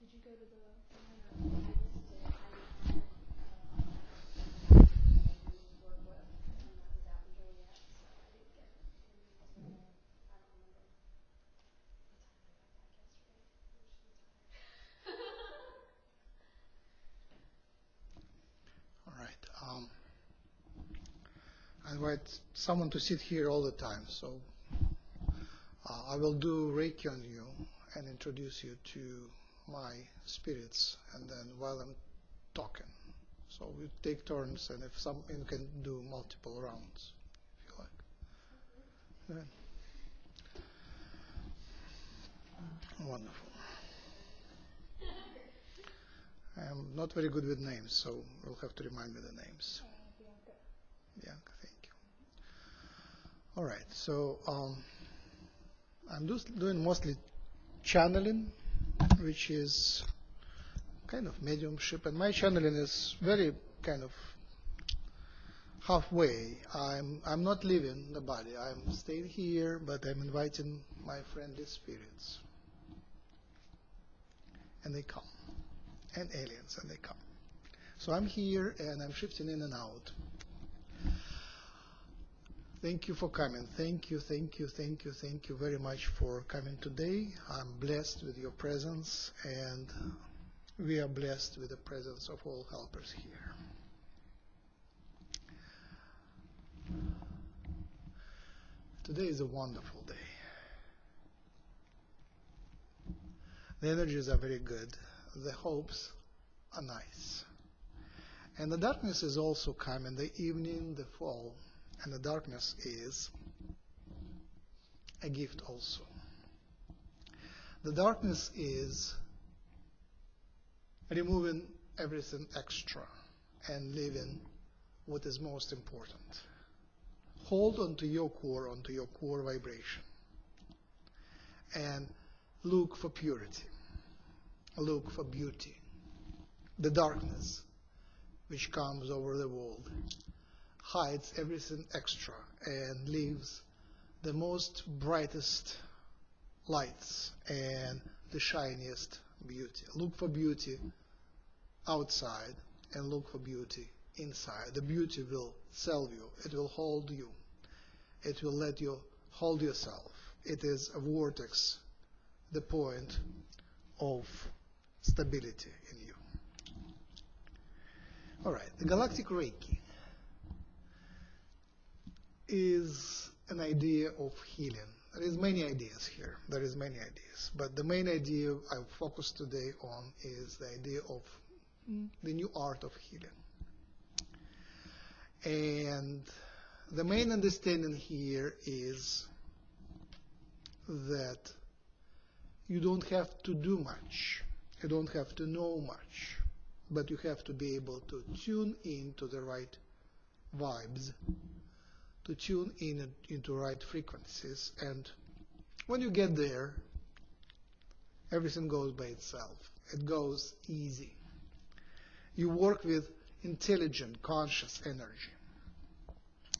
Did you go to the All right. I invite someone to sit here all the time, so I will do Reiki on you and introduce you to my spirits, and then while I'm talking, so we take turns, and if some, you can do multiple rounds if you like. Yeah. Wonderful. I'm not very good with names, so you'll have to remind me the names. Bianca, thank you. All right, so I'm just doing mostly channeling, which is kind of mediumship, and my channeling is very kind of halfway. I'm not leaving the body. I'm staying here, but I'm inviting my friendly spirits, and they come, and aliens, and they come. So I'm here, and I'm shifting in and out. Thank you for coming. Thank you very much for coming today. I'm blessed with your presence, and we are blessed with the presence of all helpers here. Today is a wonderful day. The energies are very good. The hopes are nice. And the darkness is also coming, the evening, the fall. And the darkness is a gift also. The darkness is removing everything extra and leaving what is most important. Hold onto your core vibration, and look for purity, look for beauty. The darkness which comes over the world hides everything extra and leaves the most brightest lights and the shiniest beauty. Look for beauty outside and look for beauty inside. The beauty will sell you. It will hold you. It will let you hold yourself. It is a vortex, the point of stability in you. All right, the Galactic Reiki is an idea of healing. There is many ideas here. There is many ideas, but the main idea I focus today on is the idea of the new art of healing. And the main understanding here is that you don't have to do much. You don't have to know much, but you have to be able to tune in to the right vibes, to tune in into right frequencies, and when you get there, everything goes by itself. It goes easy. You work with intelligent, conscious energy.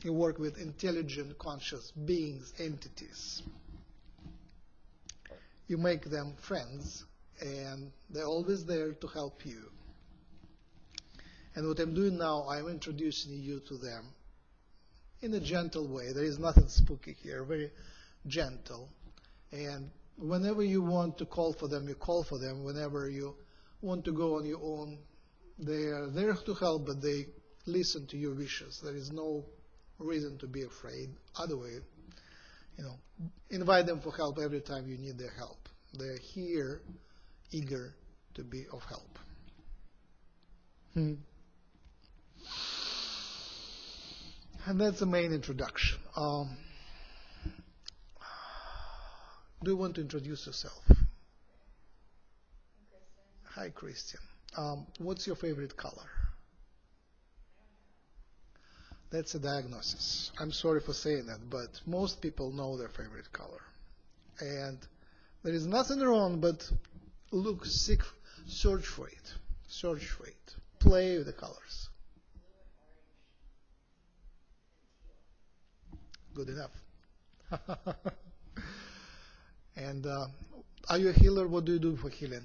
You work with intelligent, conscious beings, entities. You make them friends, and they're always there to help you. And what I'm doing now, I'm introducing you to them in a gentle way. There is nothing spooky here, very gentle. And whenever you want to call for them, you call for them. Whenever you want to go on your own, they are there to help, but they listen to your wishes. There is no reason to be afraid. Otherwise, you know, invite them for help every time you need their help. They're here, eager to be of help. And that's the main introduction. Do you want to introduce yourself? Hi, Christian. What's your favorite color? That's a diagnosis. I'm sorry for saying that, but most people know their favorite color. And there is nothing wrong, but look, search for it. Search for it. Play with the colors. Good enough. And are you a healer? What do you do for healing?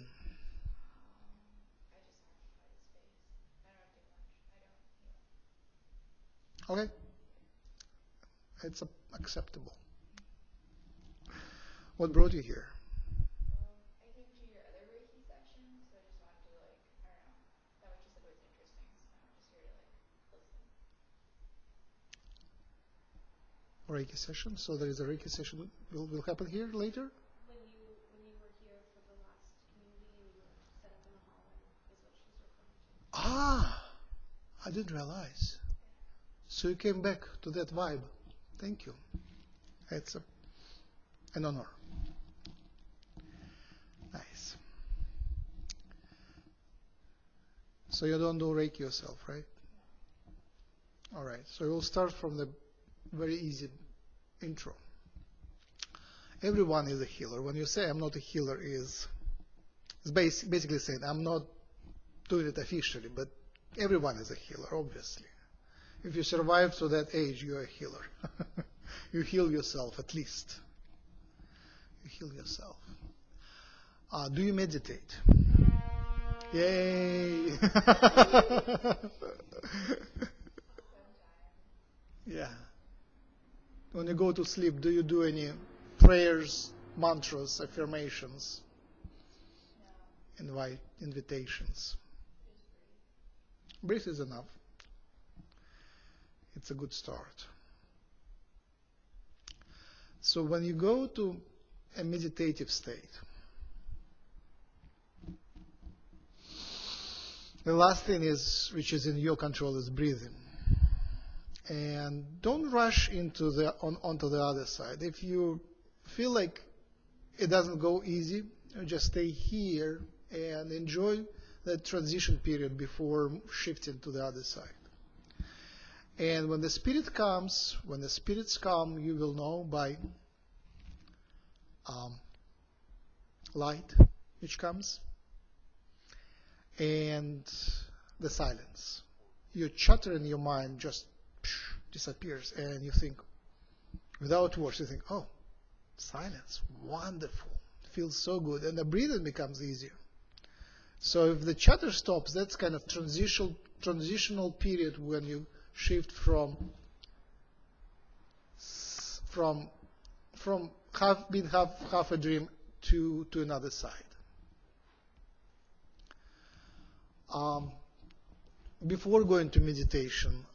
Okay? It's acceptable. What brought you here? I came to your other Reiki section, so I just wanted to, like, I don't know, that was just always interesting, so I'm just here to, like, listen. Reiki session, so there is a Reiki session will happen here later? When you were here for the last community, you were set up in the hallway, is what she's referring to. Ah! I didn't realize. Okay. So you came back to that vibe. Thank you. It's an honor. Nice. So you don't do Reiki yourself, right? All right. So we'll start from the very easy intro. Everyone is a healer. When you say I'm not a healer, is basically saying I'm not doing it officially, but everyone is a healer, obviously. If you survive to that age, you're a healer. You heal yourself, at least. You heal yourself. Do you meditate? Yay! Yeah. When you go to sleep, do you do any prayers, mantras, affirmations, invitations? Breath is enough. It's a good start. So when you go to a meditative state, the last thing is, which is in your control, is breathing. And don't rush into the onto the other side. If you feel like it doesn't go easy, just stay here and enjoy the transition period before shifting to the other side. And when the spirit comes, when the spirits come, you will know by light which comes and the silence. Your chatter in your mind just disappears, and you think, without words, you think, oh, silence, wonderful, feels so good, and the breathing becomes easier. So if the chatter stops, that's kind of transitional period when you shift from half a dream to another side. Before going to meditation,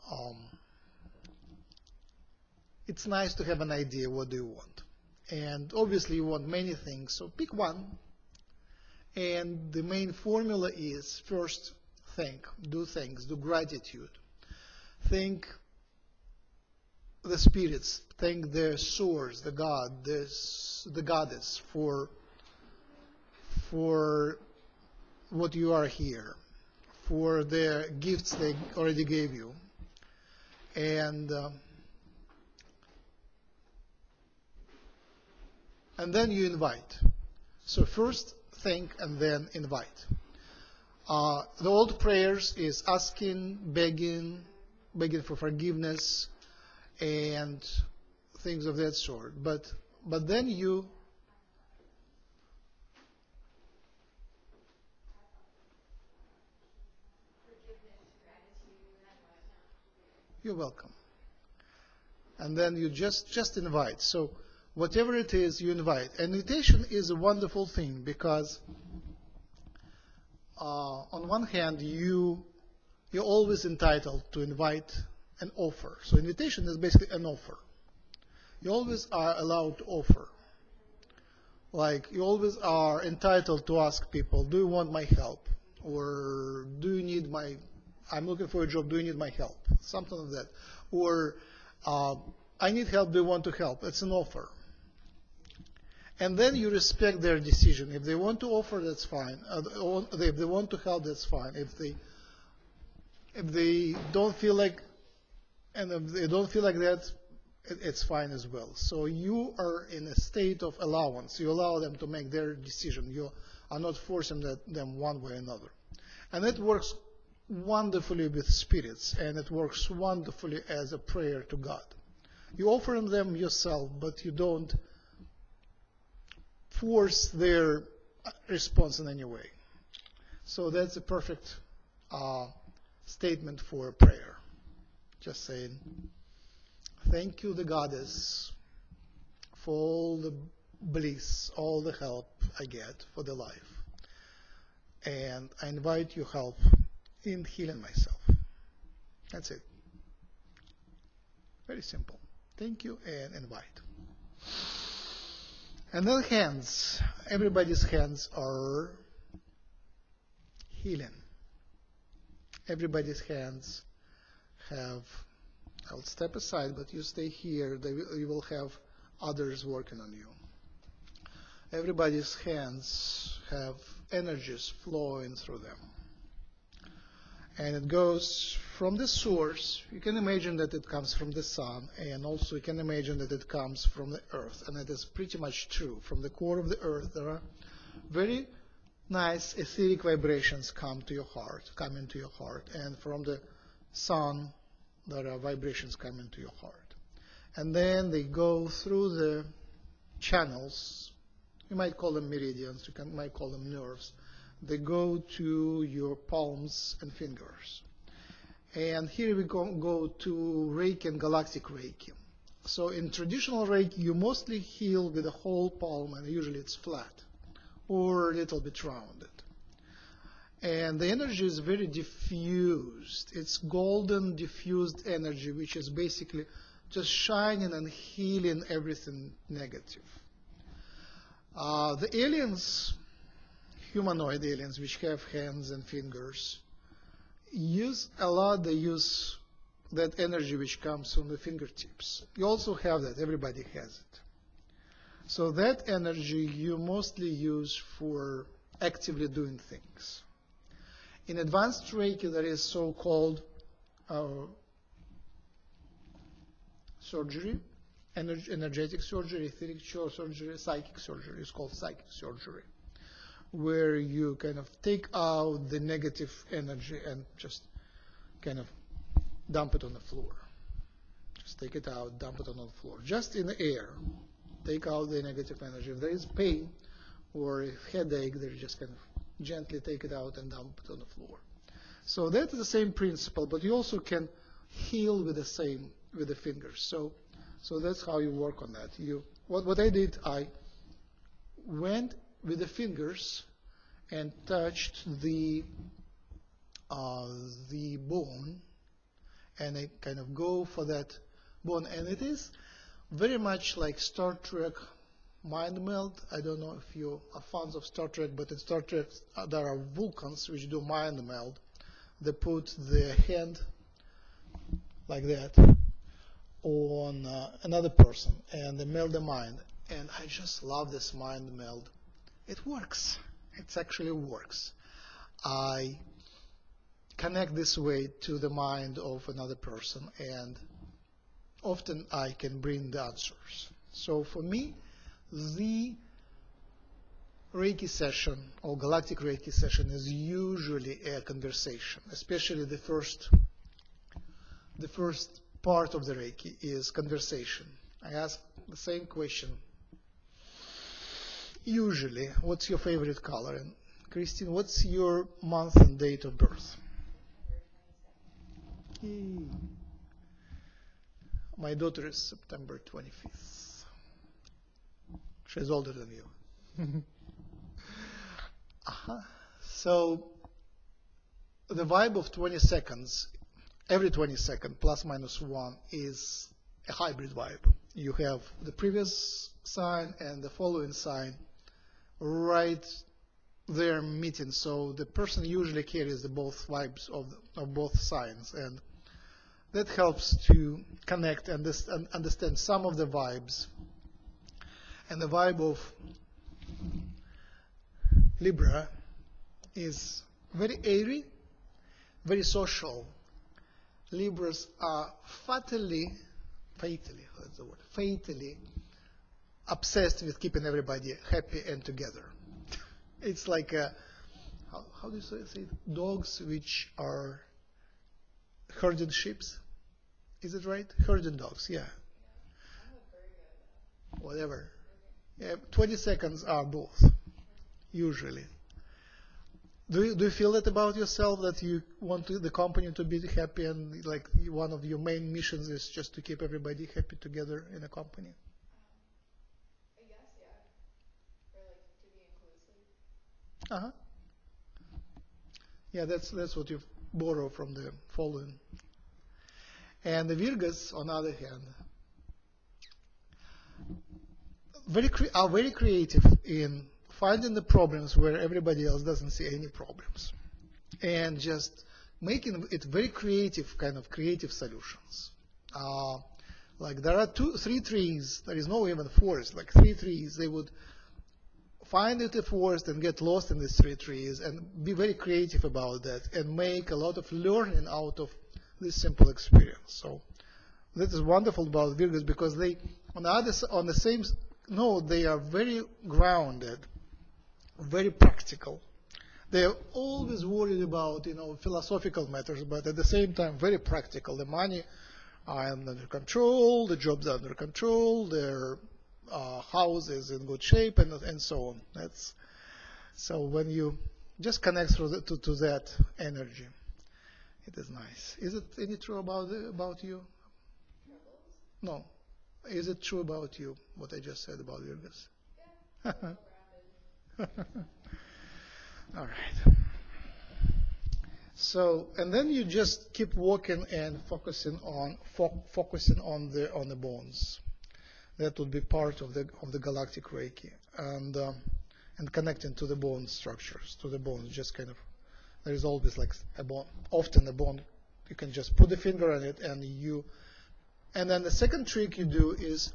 it's nice to have an idea what do you want, and obviously you want many things, so pick one. And the main formula is first think, do things, do gratitude. Thank the spirits, thank their source, the god, the goddess for what you are here, for their gifts they already gave you, and then you invite. So first think and then invite. The old prayers is asking, begging for forgiveness and things of that sort, but then you you're welcome, and then you just invite. So whatever it is, you invite. And invitation is a wonderful thing because on one hand you're always entitled to invite an offer. So invitation is basically an offer. You always are allowed to offer. Like, you always are entitled to ask people, do you want my help? Or do you need my, I'm looking for a job, do you need my help? Something like that. Or I need help, do you want to help? It's an offer. And then you respect their decision. If they want to offer, that's fine. If they want to help, that's fine. If they don't feel like, and if they don't feel like that, it's fine as well. So you are in a state of allowance. You allow them to make their decision. You are not forcing them one way or another. And it works wonderfully with spirits, and it works wonderfully as a prayer to God. You offer them yourself, but you don't force their response in any way. So that's a perfect statement for prayer. Just saying. Thank you, the goddess, for all the bliss, all the help I get for the life. And I invite your help in healing myself. That's it. Very simple. Thank you and invite. And then hands. Everybody's hands are healing. Everybody's hands have, I'll step aside, but you stay here. You will have others working on you. Everybody's hands have energies flowing through them. And it goes from the source. You can imagine that it comes from the sun, and also you can imagine that it comes from the earth, and it is pretty much true. From the core of the earth, there are very nice etheric vibrations coming to your heart, and from the sun, there are vibrations coming to your heart. And then they go through the channels. You might call them meridians, you might call them nerves. They go to your palms and fingers. And here we go to Reiki and Galactic Reiki. So in traditional Reiki, you mostly heal with a whole palm, and usually it's flat or a little bit rounded. And the energy is very diffused. It's golden diffused energy, which is basically just shining and healing everything negative. The aliens, humanoid aliens, which have hands and fingers, use that energy which comes from the fingertips. You also have that, everybody has it. So that energy you mostly use for actively doing things. In advanced Reiki, there is so-called surgery, energetic surgery, etheric surgery, psychic surgery. It's called psychic surgery, where you kind of take out the negative energy and just kind of dump it on the floor. Just take it out, dump it on the floor. Just in the air, take out the negative energy. If there is pain or a headache, they just kind of gently take it out and dump it on the floor. So that's the same principle, but you also can heal with the fingers. So that's how you work on that. What I did, I went with the fingers and touched the bone, and I kind of go for that bone, and it is very much like Star Trek mind meld. I don't know if you are fans of Star Trek, but in Star Trek there are Vulcans which do mind meld. They put their hand like that on another person and they meld the mind, and I just love this mind meld. It works. It actually works. I connect this way to the mind of another person, and often I can bring the answers. So for me, the Reiki session or Galactic Reiki session is usually a conversation, especially the first part of the Reiki is conversation. I ask the same question. Usually, what's your favorite color? And Christine, what's your month and date of birth? My daughter is September 25th. She's older than you. So the vibe of 20 seconds, every 20 seconds, plus minus one, is a hybrid vibe. You have the previous sign and the following sign right there meeting, so the person usually carries the both vibes of both signs, and that helps to connect and understand some of the vibes. And the vibe of Libra is very airy, very social. Libras are fatally obsessed with keeping everybody happy and together. It's like a, how do you say it? Dogs which are herding sheep. Is it right? Herding dogs, yeah. Whatever. Yeah, 20 seconds are both, usually. Do you feel that about yourself, that you want the company to be happy, and like one of your main missions is just to keep everybody happy together in a company? I guess, yeah. Or like to be inclusive. Uh-huh. Yeah, that's what you borrow from the following. And the Virgos, on the other hand, are very creative in finding the problems where everybody else doesn't see any problems, and just making it very creative, kind of creative solutions. Like there are three trees, there is no even forest, like three trees, they would find it a forest and get lost in these three trees and be very creative about that and make a lot of learning out of this simple experience. So that is wonderful about Virgos, because they, on the same note, they are very grounded, very practical. They are always worried about, you know, philosophical matters, but at the same time very practical. The money are under control, the jobs are under control, their house is in good shape, and so on. That's so when you just connect through to that energy, it is nice. Is it any true about you? No. Is it true about you, what I just said about Virgos? Yeah. All right. So, and then you just keep walking and focusing on the bones. That would be part of the galactic Reiki, and connecting to the bone structures, to the bones. Just kind of, there is always like a bone, often a bone. You can just put the finger on it, and you. And then the second trick you do is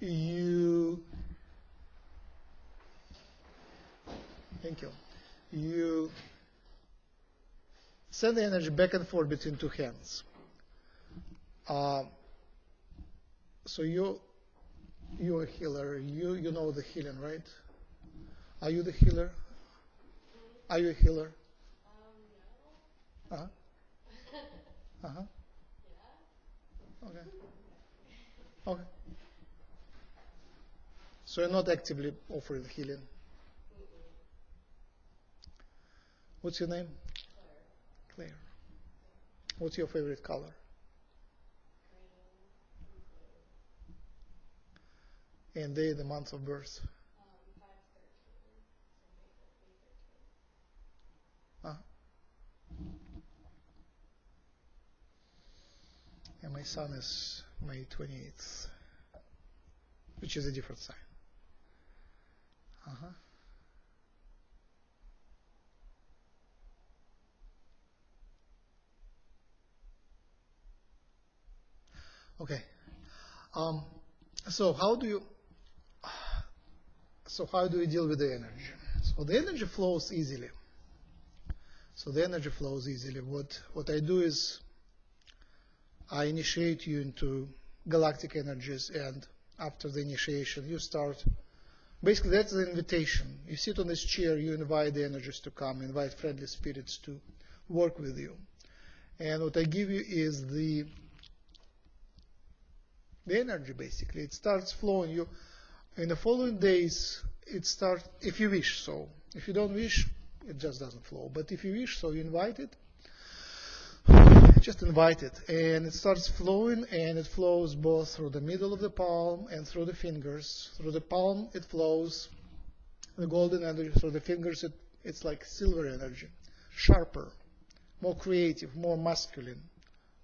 you send the energy back and forth between two hands. So you're a healer. You know the healing, right? Are you the healer? Are you a healer? No. Uh-huh. Uh-huh. Okay. Okay. So you're not actively offering healing. What's your name? Claire. Claire. What's your favorite color? Green. And day, the month of birth. 5/13. And my son is May 28th, which is a different sign. Uh-huh. Okay. So how do you deal with the energy? So the energy flows easily. What I do is I initiate you into galactic energies, and after the initiation you start, basically that's the invitation. You sit on this chair, you invite the energies to come, invite friendly spirits to work with you. And what I give you is the energy basically. It starts flowing you. In the following days it starts, if you wish so. If you don't wish, it just doesn't flow. But if you wish so, you invite it. Just invite it, and it starts flowing, and it flows both through the middle of the palm and through the fingers. Through the palm it flows the golden energy, through the fingers it's like silver energy, sharper, more creative, more masculine.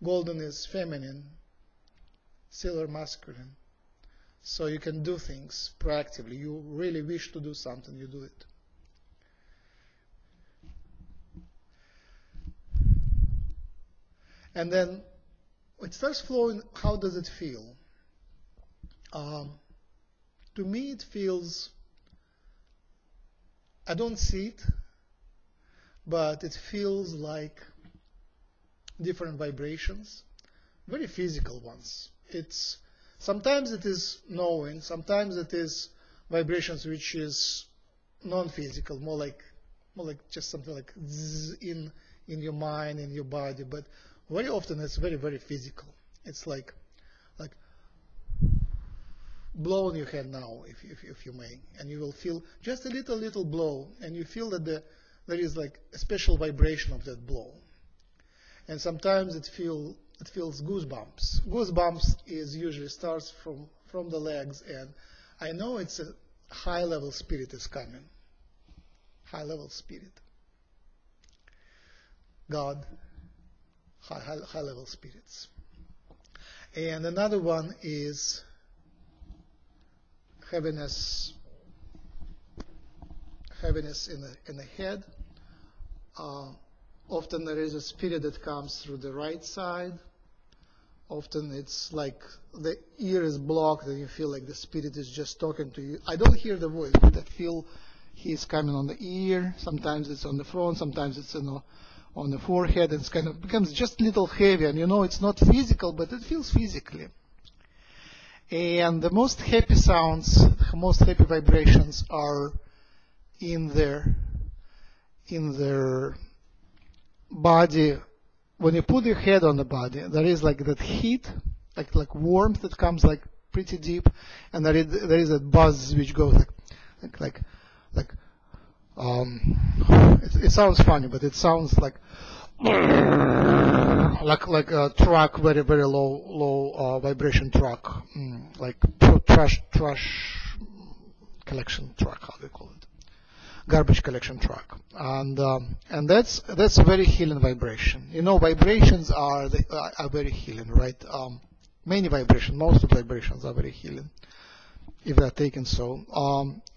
Golden is feminine, silver masculine. So you can do things proactively. You really wish to do something, you do it. And then it starts flowing. How does it feel? To me it feels, I don't see it, but it feels like different vibrations, very physical ones. It's sometimes it is knowing, sometimes it is vibrations which is non-physical, more like just something like zzz in your mind, in your body, but very often it's very, very physical. It's like blow on your head now, if you may, and you will feel just a little blow, and you feel that the there is like a special vibration of that blow. And sometimes it feels goosebumps. Goosebumps is usually starts from the legs, and I know it's a high-level spirit is coming. High-level spirit. God, high-level spirits. And another one is heaviness in the head. Often there is a spirit that comes through the right side. Often it's like the ear is blocked and you feel like the spirit is just talking to you. I don't hear the voice, but I feel he's coming on the ear. Sometimes it's on the front, sometimes it's on the forehead. It's kind of becomes just a little heavy, and you know it's not physical, but it feels physically. And the most happy sounds, the most happy vibrations are in their body. When you put your head on the body, there is like that heat, like warmth that comes like pretty deep, and there is a buzz which goes it sounds funny, but it sounds like a truck, very very low vibration truck, like trash collection truck, how do you call it? Garbage collection truck, and that's a very healing vibration. You know, vibrations are very healing, right? Many vibrations, most of vibrations are very healing, if they're taken so.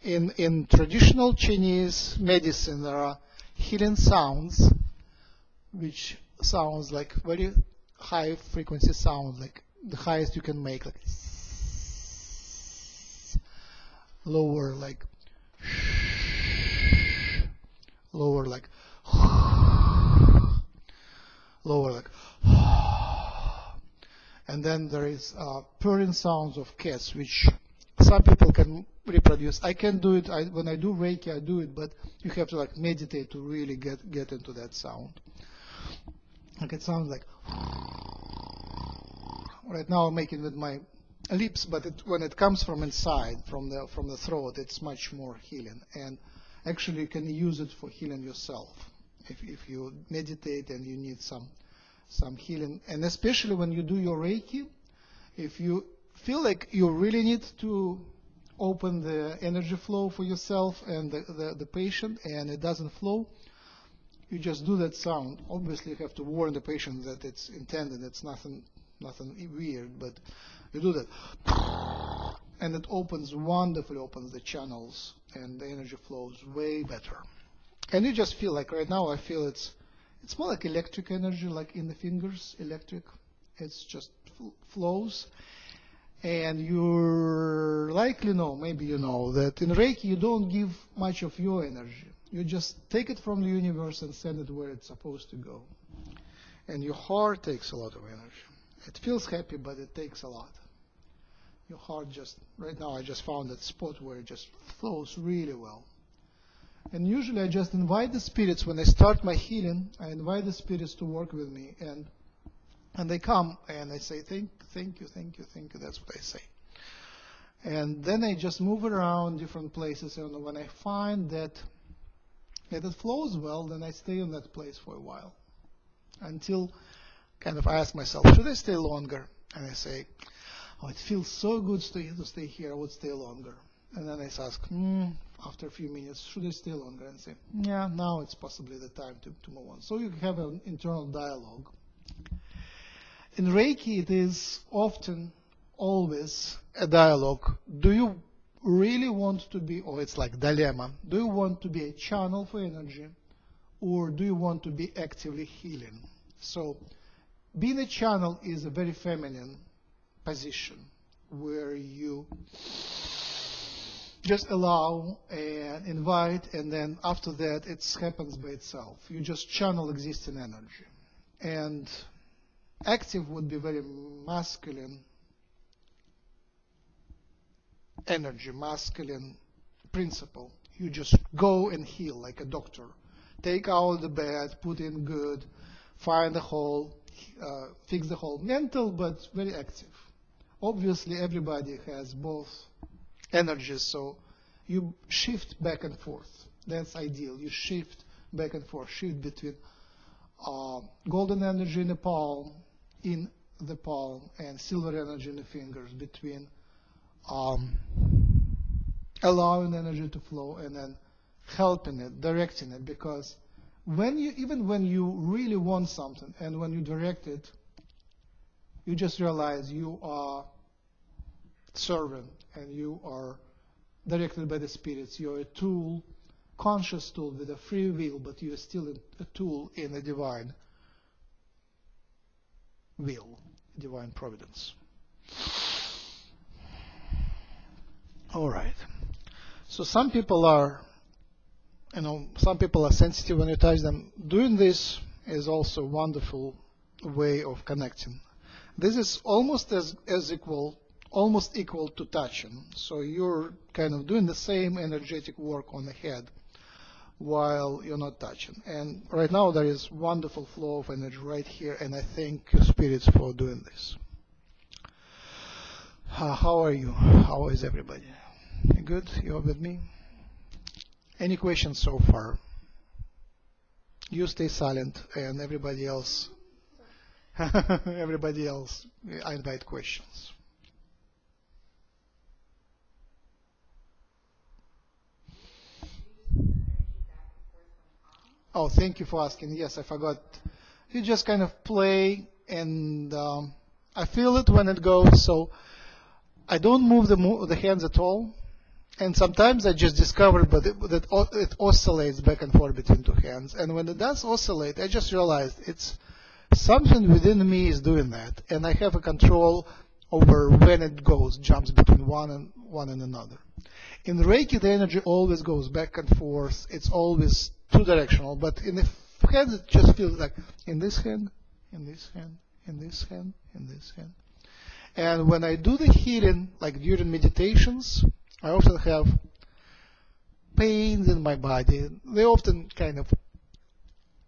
In traditional Chinese medicine, there are healing sounds, which sounds like very high frequency sound, like the highest you can make, like lower, like. Lower like and then there is purring sounds of cats, which some people can reproduce. I can do it. When I do Reiki, I do it, but you have to like meditate to really get into that sound. Like it sounds like right now I'm making it with my lips, but when it comes from inside, from the throat, it's much more healing. And actually, you can use it for healing yourself if you meditate and you need some healing. And especially when you do your Reiki, if you feel like you really need to open the energy flow for yourself and the patient, and it doesn't flow, you just do that sound. Obviously, you have to warn the patient that it's intended. It's nothing weird, but you do that. And it wonderfully opens the channels, and the energy flows way better. And you just feel like right now I feel it's more like electric energy, like in the fingers, electric. It's just flows. And you likely know, maybe you know, that in Reiki you don't give much of your energy. You just take it from the universe and send it where it's supposed to go. And your heart takes a lot of energy. It feels happy, but it takes a lot. Your heart just, right now I just found that spot where it just flows really well. And usually I just invite the spirits, when I start my healing, I invite the spirits to work with me. And they come, and I say, thank you, that's what I say. And then I just move around different places, and when I find that it flows well, then I stay in that place for a while. Until kind of I ask myself, should I stay longer? And I say, oh, it feels so good to stay here, I would stay longer. And then I ask, after a few minutes, should I stay longer? And say, yeah, now it's possibly the time to move on. So you have an internal dialogue. In Reiki, it is often, always a dialogue. Do you really want to be, or it's like dilemma, do you want to be a channel for energy, or do you want to be actively healing? So being a channel is a very feminine position, where you just allow and invite, and then after that it happens by itself. You just channel existing energy. And active would be very masculine energy, masculine principle. You just go and heal like a doctor. Take out the bad, put in good, find the hole, fix the hole. Mental, but very active. Obviously, everybody has both energies, so you shift back and forth. That's ideal. You shift back and forth, shift between golden energy in the palm, and silver energy in the fingers, between allowing energy to flow and then helping it, directing it. Because when you, even when you really want something and when you direct it, you just realize you are serving and you are directed by the spirits. You're a tool, conscious tool with a free will, but you're still a tool in a divine will, divine providence. All right. So some people are, you know, some people are sensitive when you touch them. Doing this is also a wonderful way of connecting. This is almost equal to touching. So you're kind of doing the same energetic work on the head while you're not touching. And right now there is wonderful flow of energy right here, and I thank you, spirits, for doing this. How are you? How is everybody? Good? You're with me? Any questions so far? You stay silent, and everybody else I invite questions. Oh, thank you for asking. Yes, I forgot. You just kind of play, and I feel it when it goes, so I don't move the hands at all. And sometimes I just discovered that it oscillates back and forth between two hands. And when it does oscillate, I just realized it's something within me is doing that, and I have a control over when it goes, jumps between one and another. In Reiki, the energy always goes back and forth. It's always two-directional, but in the hands, it just feels like in this hand, in this hand, in this hand, in this hand. And when I do the healing, like during meditations, I often have pains in my body. They're often kind of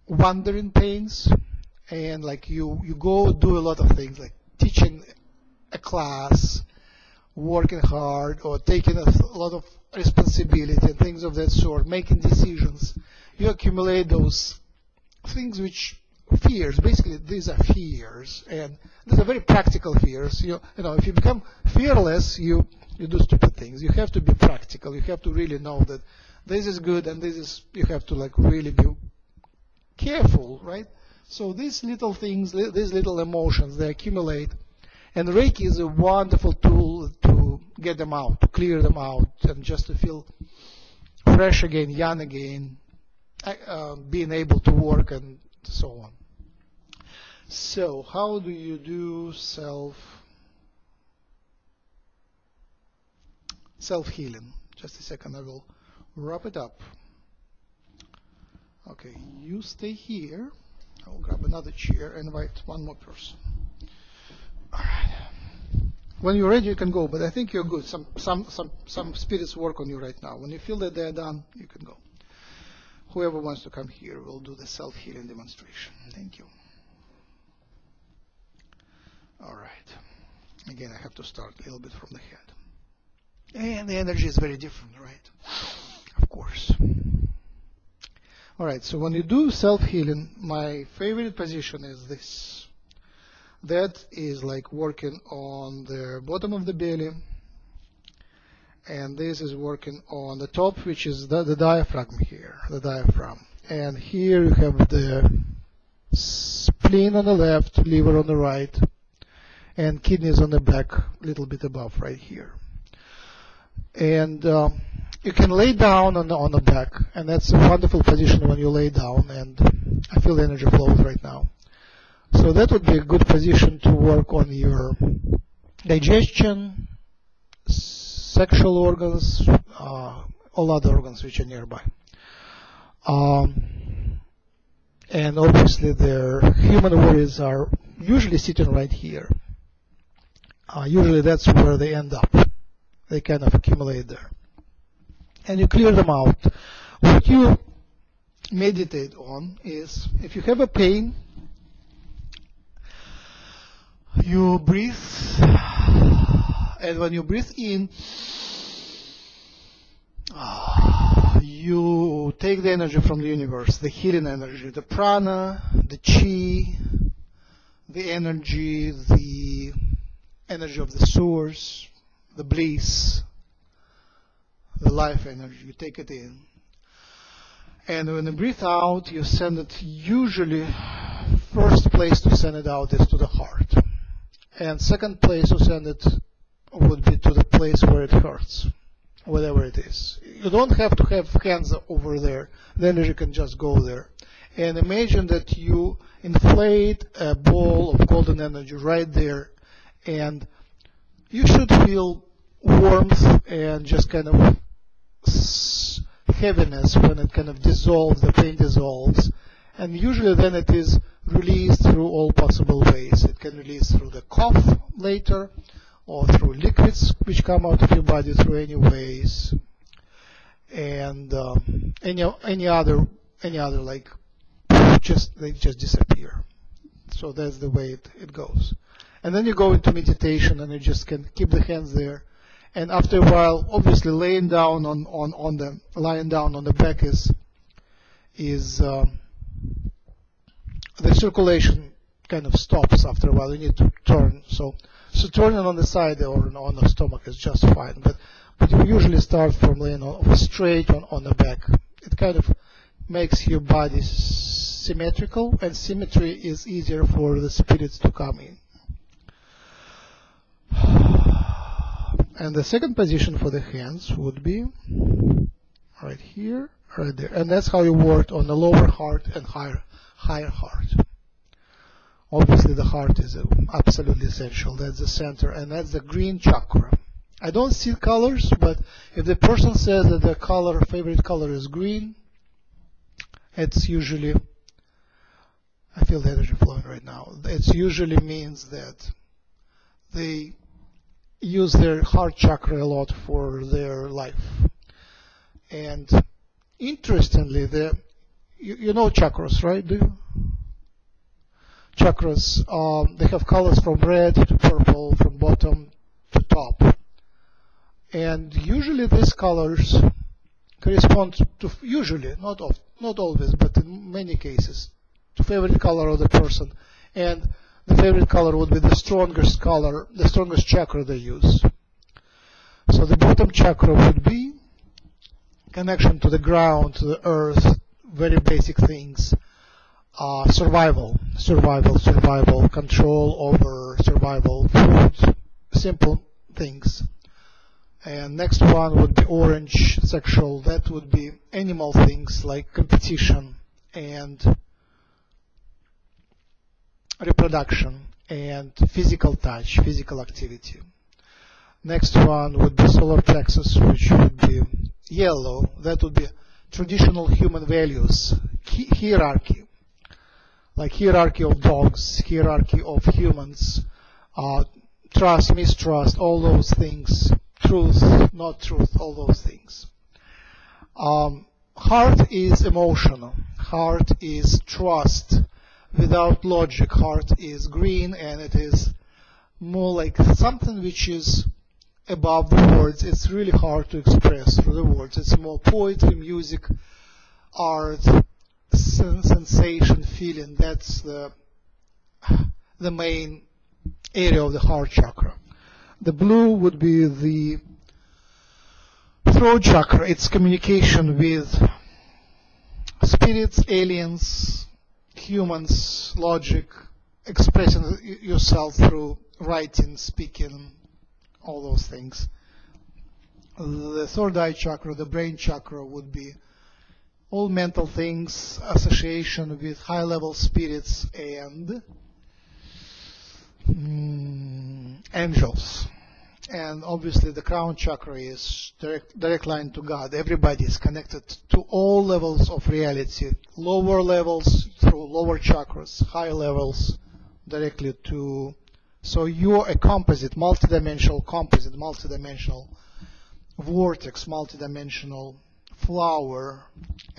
wandering pains. And like you go do a lot of things, like teaching a class, working hard, or taking a lot of responsibility and things of that sort, making decisions. You accumulate those things which fears. Basically, these are fears, and these are very practical fears. You know, if you become fearless, you do stupid things. You have to be practical. You have to really know that this is good and this is. You have to like really be careful, right? So these little things, these little emotions, they accumulate, and Reiki is a wonderful tool to get them out, to clear them out, and just to feel fresh again, young again, being able to work and so on. So how do you do self-healing? Just a second, I will wrap it up. Okay, you stay here. I'll grab another chair and invite one more person. All right. When you're ready, you can go, but I think you're good. Some spirits work on you right now. When you feel that they're done, you can go. Whoever wants to come here will do the self-healing demonstration. Thank you. All right. Again, I have to start a little bit from the head. And the energy is very different, right? Of course. All right, so when you do self-healing, my favorite position is this. That is like working on the bottom of the belly, and this is working on the top, which is the diaphragm here, the diaphragm. And here you have the spleen on the left, liver on the right, and kidneys on the back, a little bit above right here. And you can lay down on the back, and that's a wonderful position when you lay down, and I feel the energy flows right now. So that would be a good position to work on your digestion, sexual organs, all other organs which are nearby. And obviously the human worries are usually sitting right here. Usually that's where they end up. They kind of accumulate there. And you clear them out. What you meditate on is, if you have a pain, you breathe, and when you breathe in, you take the energy from the universe, the healing energy, the prana, the chi, the energy of the source, the bliss, the life energy, you take it in. And when you breathe out, you send it, usually first place to send it out is to the heart. And second place to send it would be to the place where it hurts, whatever it is. You don't have to have hands over there, the energy can just go there. And imagine that you inflate a ball of golden energy right there, and you should feel warmth and just kind of heaviness when it kind of dissolves, the pain dissolves. And usually then it is released through all possible ways. It can release through the cough later, or through liquids which come out of your body through any ways, and any other like they just disappear. So that's the way it goes. And then you go into meditation, and you just can keep the hands there. And after a while, obviously laying down lying down on the back is the circulation kind of stops after a while. You need to turn. So turning on the side or on the stomach is just fine, but you usually start from laying straight on the back. It kind of makes your body symmetrical, and symmetry is easier for the spirits to come in. And the second position for the hands would be right here, right there. And that's how you work on the lower heart and higher heart. Obviously the heart is absolutely essential, that's the center, and that's the green chakra. I don't see colors, but if the person says that their favorite color is green, it's usually, I feel the energy flowing right now, it usually means that they use their heart chakra a lot for their life. And interestingly, you know chakras, right? Do you? Chakras, they have colors from red to purple, from bottom to top. And usually these colors correspond to, usually, not always, but in many cases, to favorite color of the person. And the favorite color would be the strongest color, the strongest chakra they use. So the bottom chakra would be connection to the ground, to the earth, very basic things. Survival, control over survival, food, simple things. And next one would be orange, sexual, that would be animal things like competition and reproduction and physical touch, physical activity. Next one would be solar plexus, which would be yellow, that would be traditional human values, hierarchy. Like hierarchy of dogs, hierarchy of humans, trust, mistrust, all those things, truth, not truth, all those things. Heart is emotional, heart is trust, without logic, heart is green, and it is more like something which is above the words. It's really hard to express through the words. It's more poetry, music, art, sensation, feeling. That's the main area of the heart chakra. The blue would be the throat chakra. It's communication with spirits, aliens, humans, logic, expressing yourself through writing, speaking, all those things. The third eye chakra, the brain chakra, would be all mental things, association with high-level spirits and angels. And obviously the crown chakra is direct line to God. Everybody is connected to all levels of reality, lower levels through lower chakras, higher levels directly to... So you're a composite, multidimensional vortex, multidimensional flower,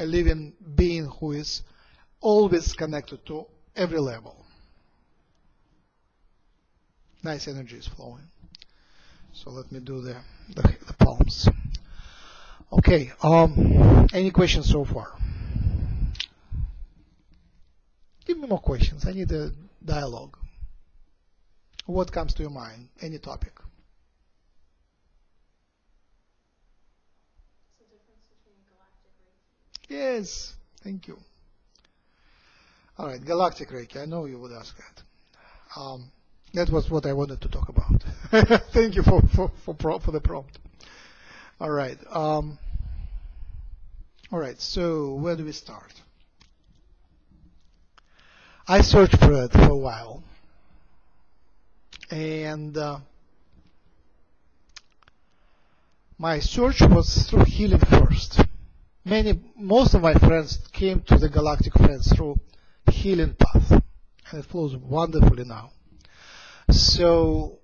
a living being who is always connected to every level. Nice energy is flowing. So let me do the palms. Okay, any questions so far? Give me more questions. I need a dialogue. What comes to your mind? Any topic? What's the difference between Galactic Reiki? Yes, thank you. All right, Galactic Reiki. I know you would ask that. That was what I wanted to talk about. Thank you for the prompt. All right. All right. So where do we start? I searched for it for a while, and my search was through healing first. Most of my friends came to the Galactic Friends through healing path, and it flows wonderfully now. So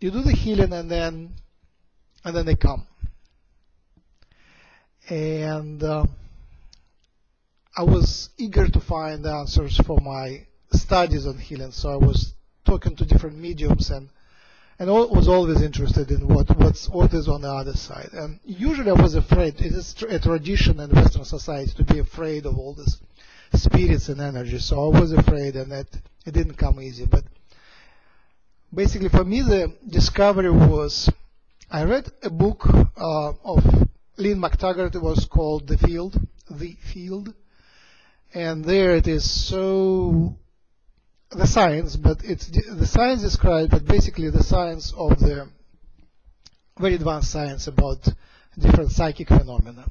you do the healing, and then they come. And I was eager to find answers for my studies on healing, so I was talking to different mediums, and was always interested in what is on the other side. And usually I was afraid. It is a tradition in Western society to be afraid of all this spirits and energy, so I was afraid, and it didn't come easy. But basically for me the discovery was, I read a book of Lynn McTaggart. It was called The Field, and there it is. So the science, but it's the science described, but basically the science of the very advanced science about different psychic phenomena.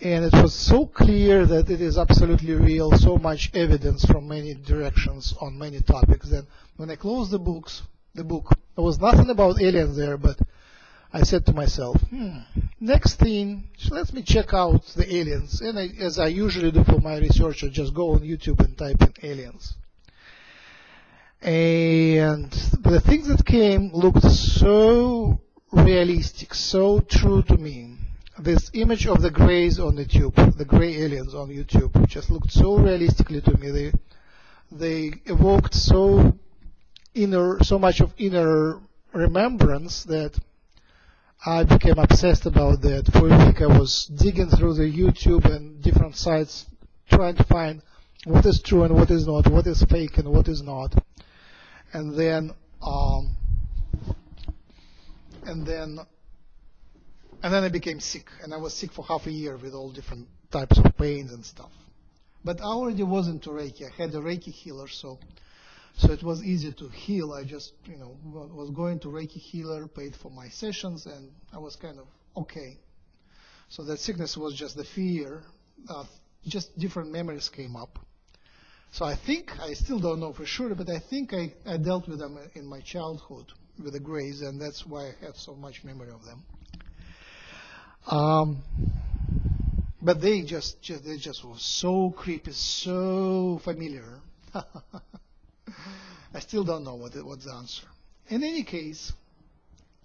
And it was so clear that it is absolutely real, so much evidence from many directions on many topics. And when I closed the book, there was nothing about aliens there, but I said to myself, next thing, let me check out the aliens. And as I usually do for my research, I just go on YouTube and type in aliens. And the things that came looked so realistic, so true to me. This image of the grays on the tube, the gray aliens on YouTube, just looked so realistically to me. They evoked so much of inner remembrance that I became obsessed about that. For a week I was digging through the YouTube and different sites, trying to find what is true and what is not, what is fake and what is not. And then I became sick, and I was sick for half a year with all different types of pains and stuff. But I already was into Reiki. I had a Reiki healer, so it was easy to heal. I just, you know, was going to Reiki healer, paid for my sessions, and I was kind of okay. So that sickness was just the fear. Just different memories came up. So I think, I still don't know for sure, but I think I dealt with them in my childhood with the grays, and that's why I have so much memory of them. But they just were so creepy, so familiar. I still don't know what's the answer. In any case,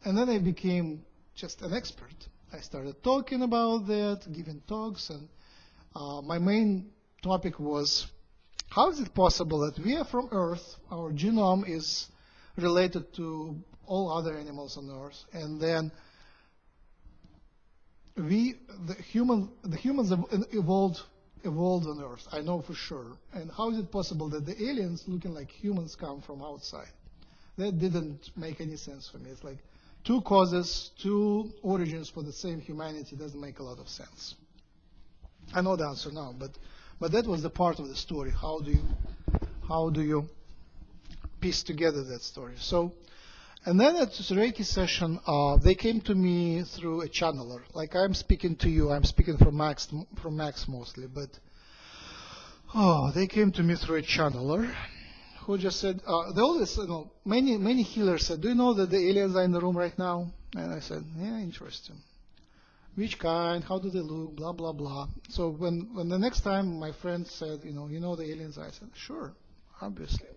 and then I became just an expert. I started talking about that, giving talks, and my main topic was, how is it possible that we are from Earth, our genome is related to all other animals on Earth, and then the humans evolved on Earth, I know for sure. And how is it possible that the aliens looking like humans come from outside? That didn't make any sense for me. It's like two causes, two origins for the same humanity. Doesn't make a lot of sense. I know the answer now, but that was the part of the story. How do you piece together that story? So. And then at the Reiki session, they came to me through a channeler. Like I'm speaking to you, I'm speaking from Max mostly, but they came to me through a channeler who just said, they always, you know, many healers said, do you know that the aliens are in the room right now? And I said, yeah, interesting. Which kind? How do they look? Blah, blah, blah. So when the next time my friend said, you know the aliens, I said, sure, obviously.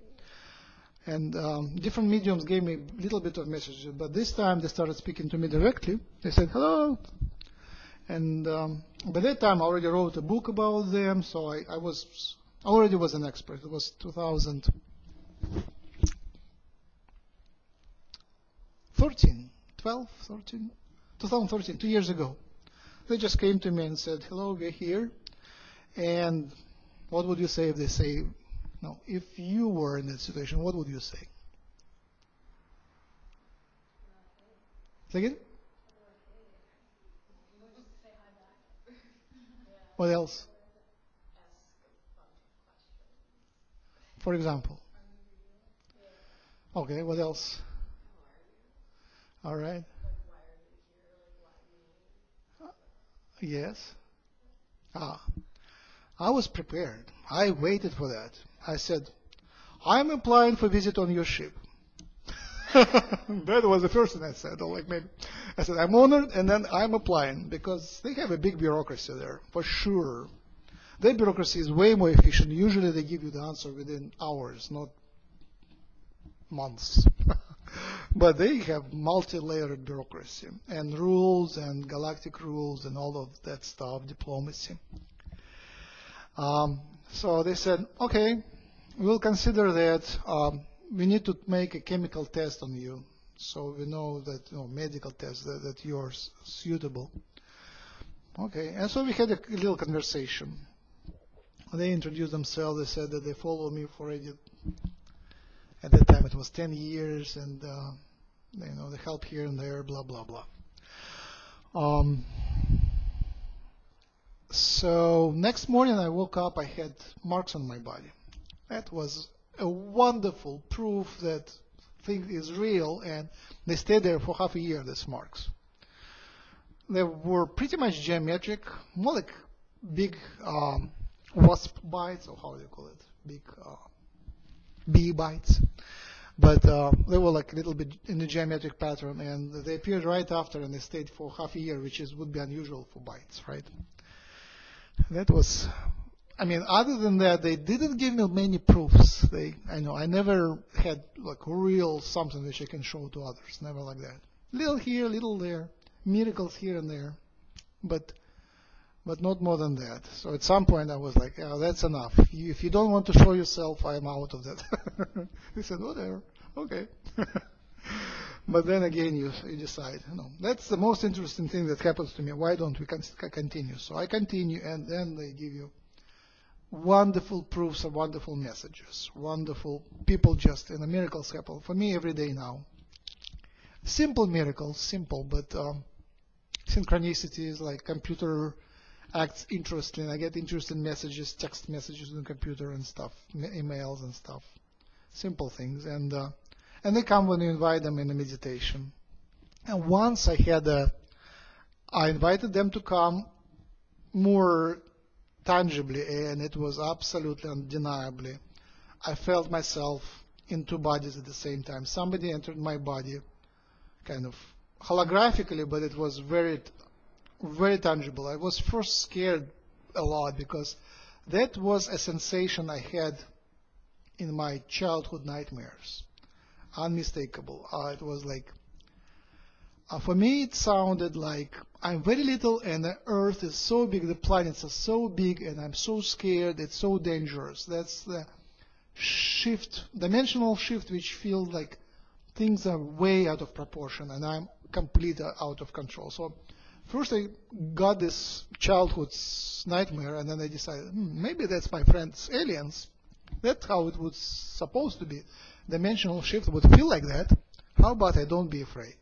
And different mediums gave me a little bit of messages, but this time they started speaking to me directly. They said, hello. And by that time I already wrote a book about them, so I already was an expert. It was 2013, 2 years ago. They just came to me and said, hello, we're here. And What would you say if they say, no, if you were in that situation, what would you say? Say again? What else? For example. Okay, what else? All right. Yes. Ah. I was prepared. I waited for that. I said, I'm applying for visit on your ship. That was the first thing I said. Or like maybe I said, I'm honored, and then I'm applying, because they have a big bureaucracy there, for sure. Their bureaucracy is way more efficient. Usually they give you the answer within hours, not months. But they have multi-layered bureaucracy, and rules, and galactic rules, and all of that stuff, diplomacy. So they said, okay, we'll consider that. We need to make a chemical test on you, so we know that, you know, medical test, that you're suitable. Okay, and so we had a little conversation. They introduced themselves. They said that they follow me for at that time it was 10 years, and you know, the help here and there, blah blah blah. So next morning I woke up. I had marks on my body. That was a wonderful proof that thing is real, and they stayed there for half a year, these marks. They were pretty much geometric, more like big wasp bites, or how do you call it, big bee bites, but they were like a little bit in the geometric pattern, and they appeared right after, and they stayed for half a year, which would be unusual for bites, right? That was, I mean, other than that, they didn't give me many proofs. I know, I never had like real something which I can show to others, never like that. Little here, little there, miracles here and there, but not more than that. So at some point I was like, yeah, that's enough. If you don't want to show yourself, I'm out of that. They said, whatever, okay. But then again, you decide, you know, that's the most interesting thing that happens to me. Why don't we continue? So I continue, and then they give you wonderful proofs of wonderful messages, wonderful people, just, and the miracles happen for me every day now. Simple miracles, simple, but synchronicity is like computer acts interesting. I get interesting messages, text messages on the computer and stuff, emails and stuff, simple things, and they come when you invite them in a meditation. And once I invited them to come more tangibly, and it was absolutely undeniably. I felt myself in two bodies at the same time. Somebody entered my body, kind of holographically, but it was very, very tangible. I was first scared a lot, because that was a sensation I had in my childhood nightmares. Unmistakable. It was like, for me it sounded like, I'm very little and the Earth is so big, the planets are so big, and I'm so scared, it's so dangerous. That's the shift, dimensional shift, which feels like things are way out of proportion and I'm completely out of control. So first I got this childhood nightmare, and then I decided, maybe that's my friends, aliens. That's how it was supposed to be. Dimensional shift would feel like that. How about I don't be afraid?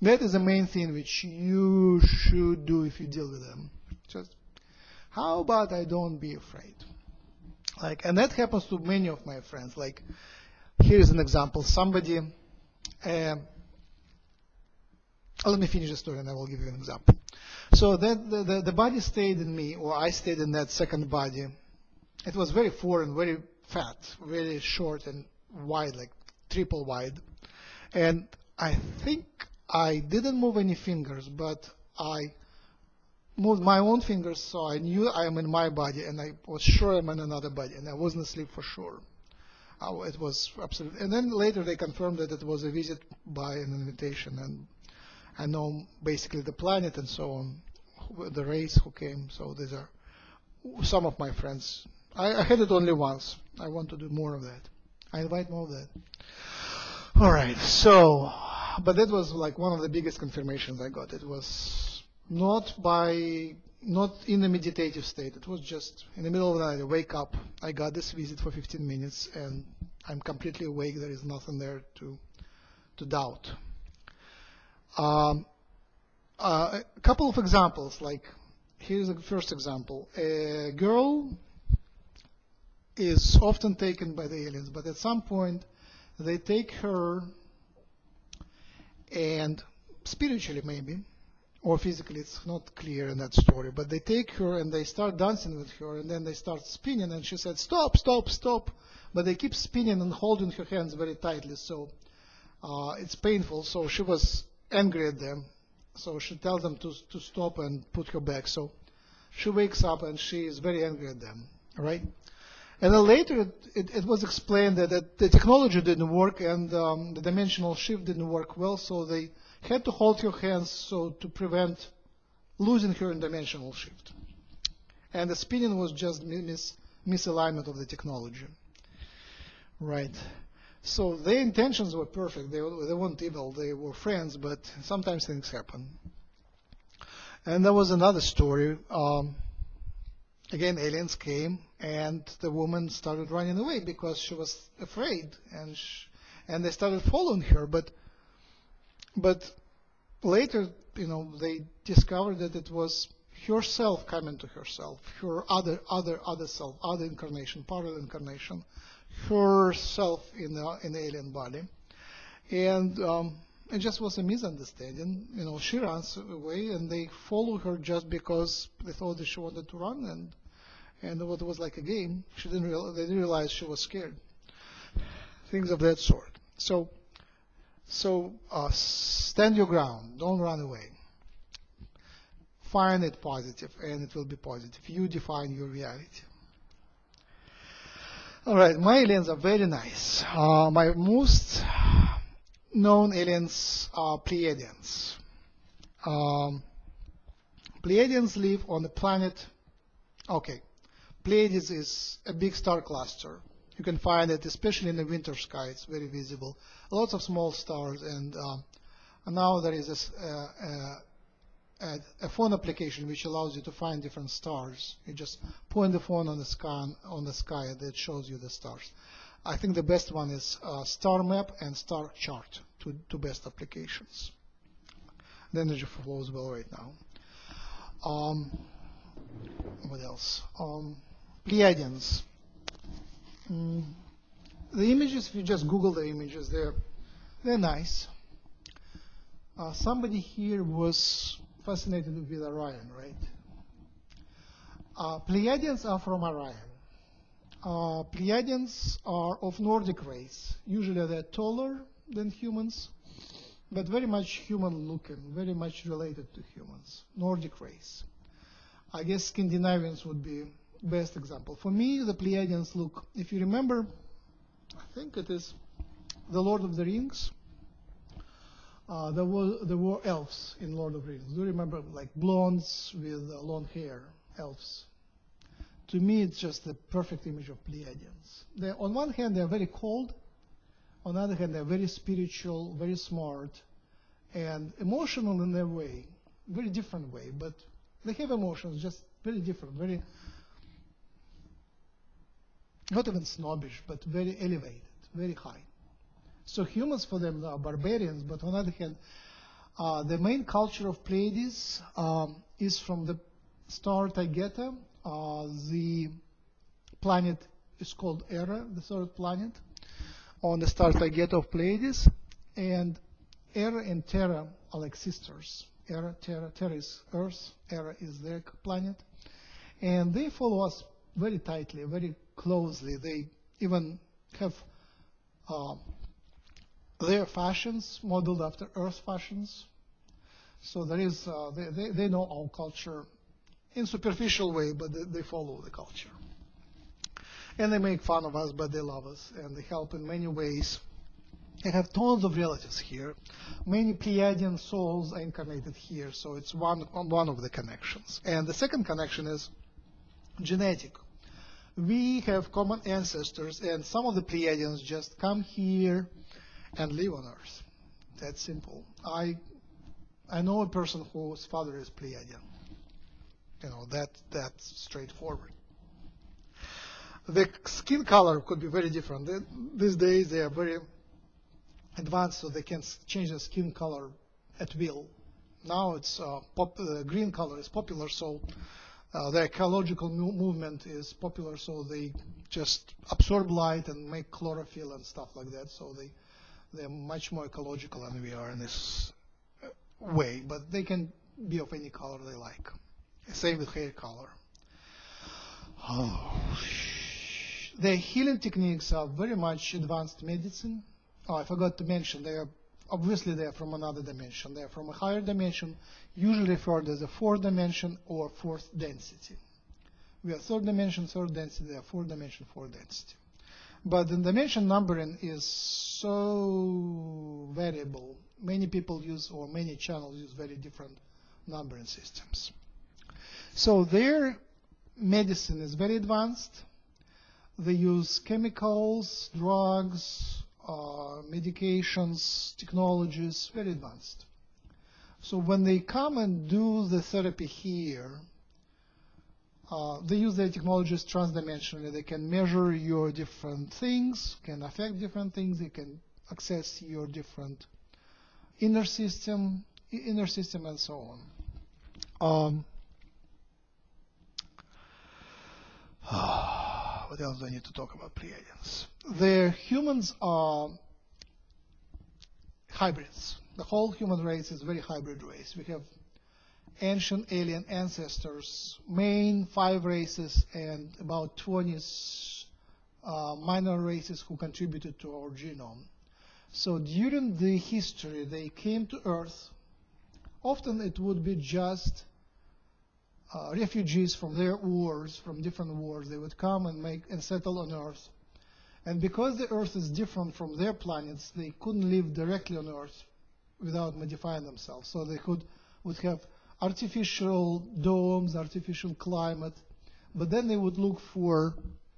That is the main thing which you should do if you deal with them. Just, how about I don't be afraid? Like, and that happens to many of my friends. Like, here's an example. Somebody, let me finish the story and I will give you an example. So that the body stayed in me, or I stayed in that second body. It was very foreign, very fat, very short and wide, like triple wide. And I think I didn't move any fingers, but I moved my own fingers, so I knew I am in my body, and I was sure I'm in another body, and I wasn't asleep for sure. It was absolutely. And then later they confirmed that it was a visit by an invitation, and I know basically the planet and so on, the race who came. So these are some of my friends. I had it only once. I want to do more of that. I invite more of that. All right, so, but that was like one of the biggest confirmations I got. It was not by not in a meditative state. It was just in the middle of the night. I wake up. I got this visit for 15 minutes, and I'm completely awake. There is nothing there to doubt. A couple of examples. Like here's the first example. A girl is often taken by the aliens, but at some point they take her and spiritually maybe, or physically, it's not clear in that story, but they take her and they start dancing with her, and then they start spinning, and she said, stop, stop, stop, but they keep spinning and holding her hands very tightly, so it's painful, so she was angry at them, so she tells them to stop and put her back, so she wakes up and she is very angry at them, right? And then later it was explained that the technology didn't work and the dimensional shift didn't work well, so they had to hold her hands so to prevent losing her in dimensional shift. And the spinning was just misalignment of the technology. Right. So their intentions were perfect. They weren't evil. They were friends, but sometimes things happen. And there was another story. Again, aliens came, and the woman started running away because she was afraid, and they started following her, but later, you know, they discovered that it was herself coming to herself, her other self, other incarnation, parallel incarnation, herself in an alien body, and it just was a misunderstanding. You know, she runs away, and they follow her just because they thought that she wanted to run, and it was like a game. She didn't they didn't realize she was scared. Things of that sort. So stand your ground. Don't run away. Find it positive, and it will be positive. You define your reality. All right, my aliens are very nice. My most known aliens are Pleiadians. Pleiadians live on the planet. Okay, Pleiades is a big star cluster. You can find it, especially in the winter sky, it's very visible. Lots of small stars, and now there is this, a phone application which allows you to find different stars. You just point the phone on the sky, and it shows you the stars. I think the best one is Star Map and Star Chart, two best applications. The energy flows well right now. What else? Pleiadians. The images, if you just Google the images, they're nice. Somebody here was fascinated with Orion, right? Pleiadians are from Orion. Pleiadians are of Nordic race. Usually they're taller than humans, but very much human-looking, very much related to humans. Nordic race. I guess Scandinavians would be best example. For me, the Pleiadians look, if you remember, I think it is the Lord of the Rings. There were elves in Lord of the Rings. Do you remember, like blondes with long hair, elves? To me, it's just the perfect image of Pleiadians. On one hand, they're very cold. On the other hand, they're very spiritual, very smart, and emotional in their way, very different way. But they have emotions, just very different, very... not even snobbish, but very elevated, very high. So humans for them are barbarians, but on the other hand, the main culture of Pleiades is from the star Taygeta. The planet is called Era, the third planet, on the star Taygeta of Pleiades. And Era and Terra are like sisters. Era, Terra, Terra is Earth, Era is their planet. And they follow us very tightly, very closely. They even have their fashions modeled after Earth fashions. So there is, they know our culture in superficial way, but they follow the culture. And they make fun of us, but they love us, and they help in many ways. I have tons of relatives here. Many Pleiadian souls are incarnated here, so it's one of the connections. And the second connection is genetic. We have common ancestors, and some of the Pleiadians just come here and live on Earth. That's simple. I know a person whose father is Pleiadian. You know, that's straightforward. The skin color could be very different. These days they are very advanced, so they can change the skin color at will. Now it's green color is popular, so the ecological movement is popular, so they just absorb light and make chlorophyll and stuff like that. So they're much more ecological than we are in this way, but they can be of any color they like. Same with hair color. Oh. The healing techniques are very much advanced medicine. Oh, I forgot to mention, they are obviously they are from another dimension. They are from a higher dimension, usually referred as the fourth dimension or fourth density. We are third dimension, third density. They are fourth dimension, fourth density. But the dimension numbering is so variable. Many people use, or many channels use, very different numbering systems. So their medicine is very advanced. They use chemicals, drugs, medications, technologies, very advanced. So when they come and do the therapy here, they use their technologies transdimensionally. They can measure your different things, can affect different things, they can access your different inner system and so on. What else do I need to talk about Pleiadians? Their humans are hybrids. The whole human race is a very hybrid race. We have ancient alien ancestors, main 5 races, and about 20 minor races who contributed to our genome. So during the history, they came to Earth. Often it would be just refugees from their wars, from different wars. They would come and settle on Earth. And because the Earth is different from their planets, they couldn't live directly on Earth without modifying themselves. So they would have artificial domes, artificial climate, but then they would look for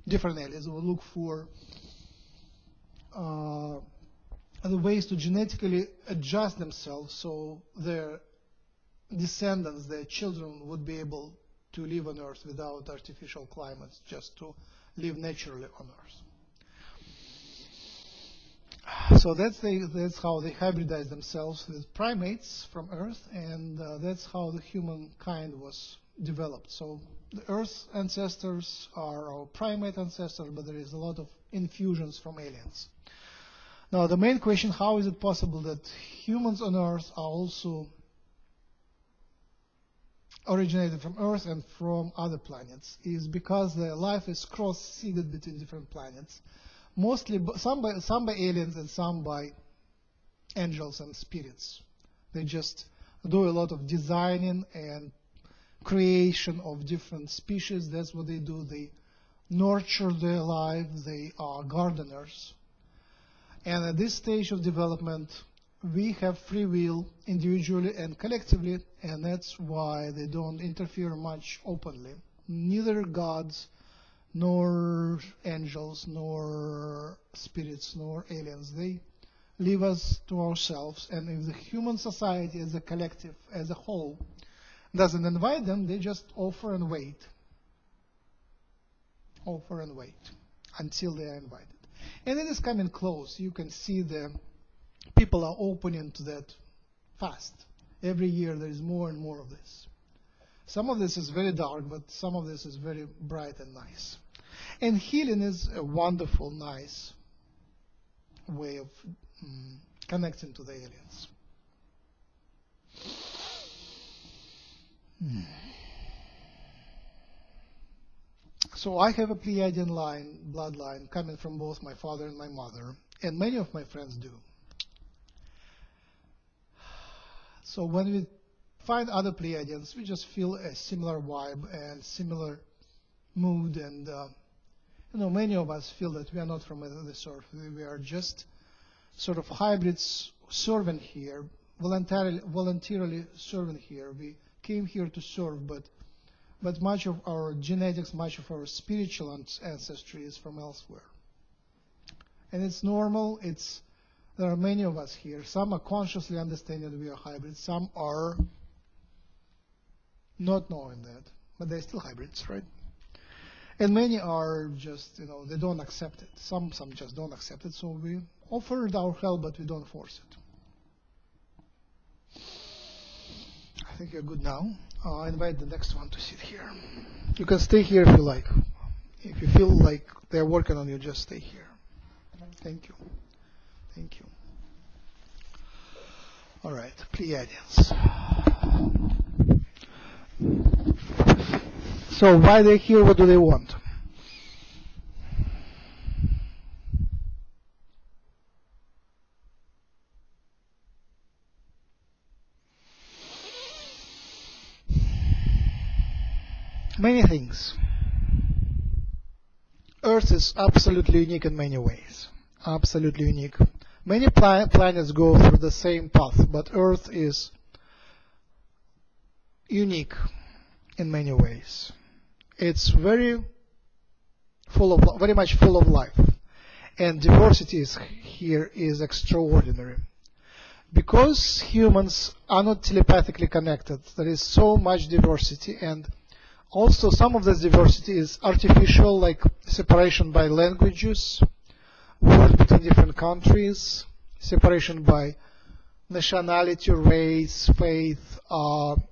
different areas. They would look for the ways to genetically adjust themselves so their descendants, their children, would be able to live on Earth without artificial climates, just to live naturally on Earth. So that's how they hybridize themselves with primates from Earth, and that's how the humankind was developed. So the Earth ancestors are our primate ancestors, but there is a lot of infusions from aliens. Now the main question, how is it possible that humans on Earth are also originated from Earth and from other planets, is because their life is cross-seeded between different planets, mostly some by aliens and some by angels and spirits. They just do a lot of designing and creation of different species. That's what they do. They nurture their life. They are gardeners. And at this stage of development, we have free will individually and collectively, and that's why they don't interfere much openly. Neither gods, nor angels, nor spirits, nor aliens. They leave us to ourselves, and if the human society as a collective, as a whole, doesn't invite them, they just offer and wait. Offer and wait until they are invited. And it is coming close. You can see the people are opening to that fast. Every year there is more and more of this. Some of this is very dark, but some of this is very bright and nice. And healing is a wonderful, nice way of connecting to the aliens. So I have a Pleiadian line, bloodline, coming from both my father and my mother, and many of my friends do. So when we find other Pleiadians, we just feel a similar vibe and similar mood, and you know, many of us feel that we are not from this earth. We are just sort of hybrids serving here, voluntarily serving here. We came here to serve, but much of our genetics, much of our spiritual ancestry is from elsewhere, and it's normal. There are many of us here. Some are consciously understanding that we are hybrids. Some are not knowing that. but they're still hybrids, right? And many are just, you know, they don't accept it. Some just don't accept it, so we offered our help, but we don't force it. I think you're good now. I invite the next one to sit here. You can stay here if you like. If you feel like they're working on you, just stay here. Thank you. Thank you. All right, Pleiadians. So why they're here, what do they want? Many things. Earth is absolutely unique in many ways. Absolutely unique. Many planets go through the same path, but Earth is unique in many ways. It's very much full of life, and diversity here is extraordinary. Because humans are not telepathically connected, there is so much diversity, and also some of this diversity is artificial, like separation by languages, wars between different countries, separation by nationality, race, faith,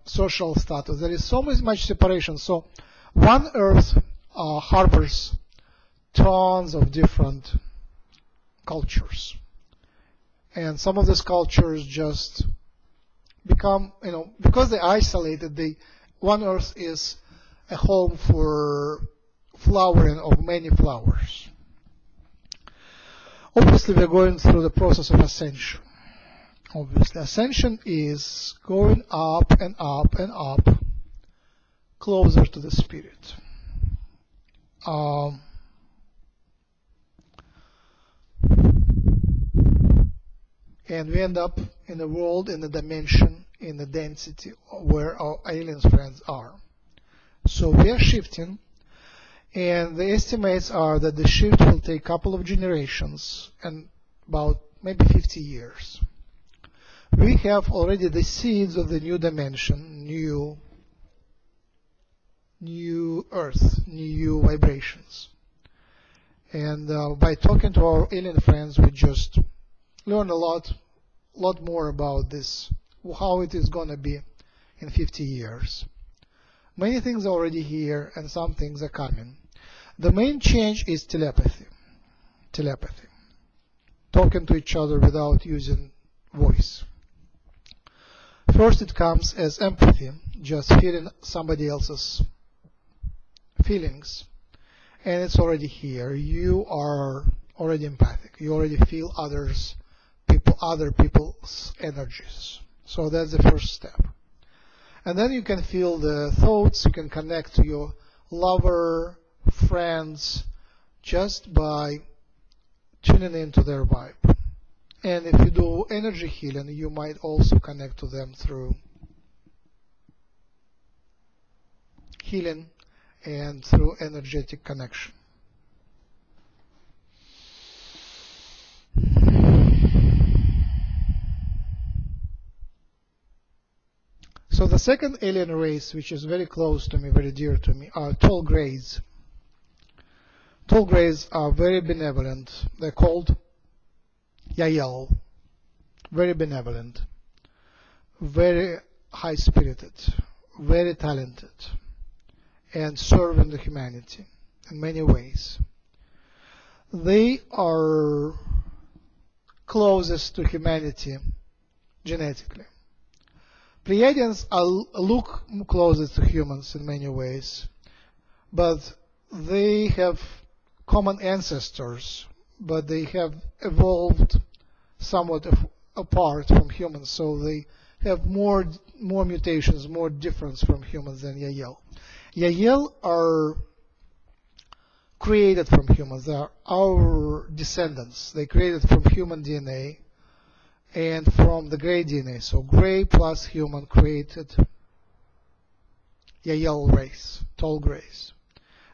social status. There is so much separation. So one Earth harbors tons of different cultures, and some of these cultures just become, you know, because they're isolated. One Earth is a home for flowering of many flowers. Obviously, we're going through the process of ascension. Obviously, ascension is going up and up and up, closer to the spirit. And we end up in a world, in a dimension, in a density where our alien friends are. So we are shifting, and the estimates are that the shift will take a couple of generations and about maybe 50 years. We have already the seeds of the new dimension, new Earth, new vibrations. And by talking to our alien friends, we just learn a lot more about this, how it is going to be in 50 years. Many things are already here, and some things are coming. The main change is telepathy. Telepathy. Talking to each other without using voice. First it comes as empathy, just feeling somebody else's feelings. And it's already here. You are already empathic. You already feel other people's energies. So that's the first step. And then you can feel the thoughts, you can connect to your lover, friends, just by tuning into their vibe. And if you do energy healing, you might also connect to them through healing and through energetic connection. So the second alien race, which is very close to me, very dear to me, are tall greys. Tall greys are very benevolent. They're called Yahyel. Very benevolent, very high-spirited, very talented, and serving the humanity in many ways. They are closest to humanity genetically. Pleiadians look closer to humans in many ways, but they have common ancestors, but they have evolved somewhat apart from humans, so they have more mutations, more difference from humans than Yahyel. Yahyel are created from humans. They are our descendants. They created from human DNA. And from the gray DNA, so gray plus human created Yahyel race, tall grays.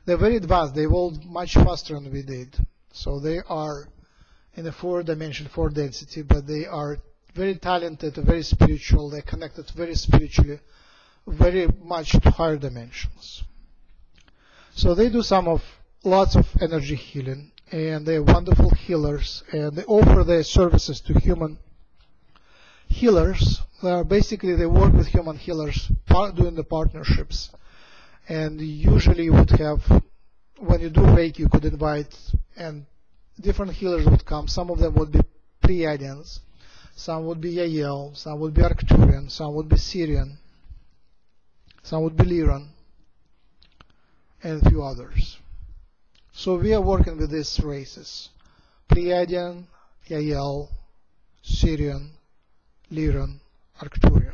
They're very advanced, they evolved much faster than we did. So they are in a 4 dimension, 4 density, but they are very talented, very spiritual, they're connected very spiritually, very much to higher dimensions. So they do lots of energy healing, and they're wonderful healers, and they offer their services to human healers. Basically, they work with human healers doing the partnerships, and usually you would have, when you do Reiki, you could invite, and different healers would come. Some of them would be Pleiadians, some would be Yahyel, some would be Arcturian, some would be Sirian, some would be Lyran, and a few others. So we are working with these races: Pleiadian, Yahyel, Sirian, Lyran, Arcturian.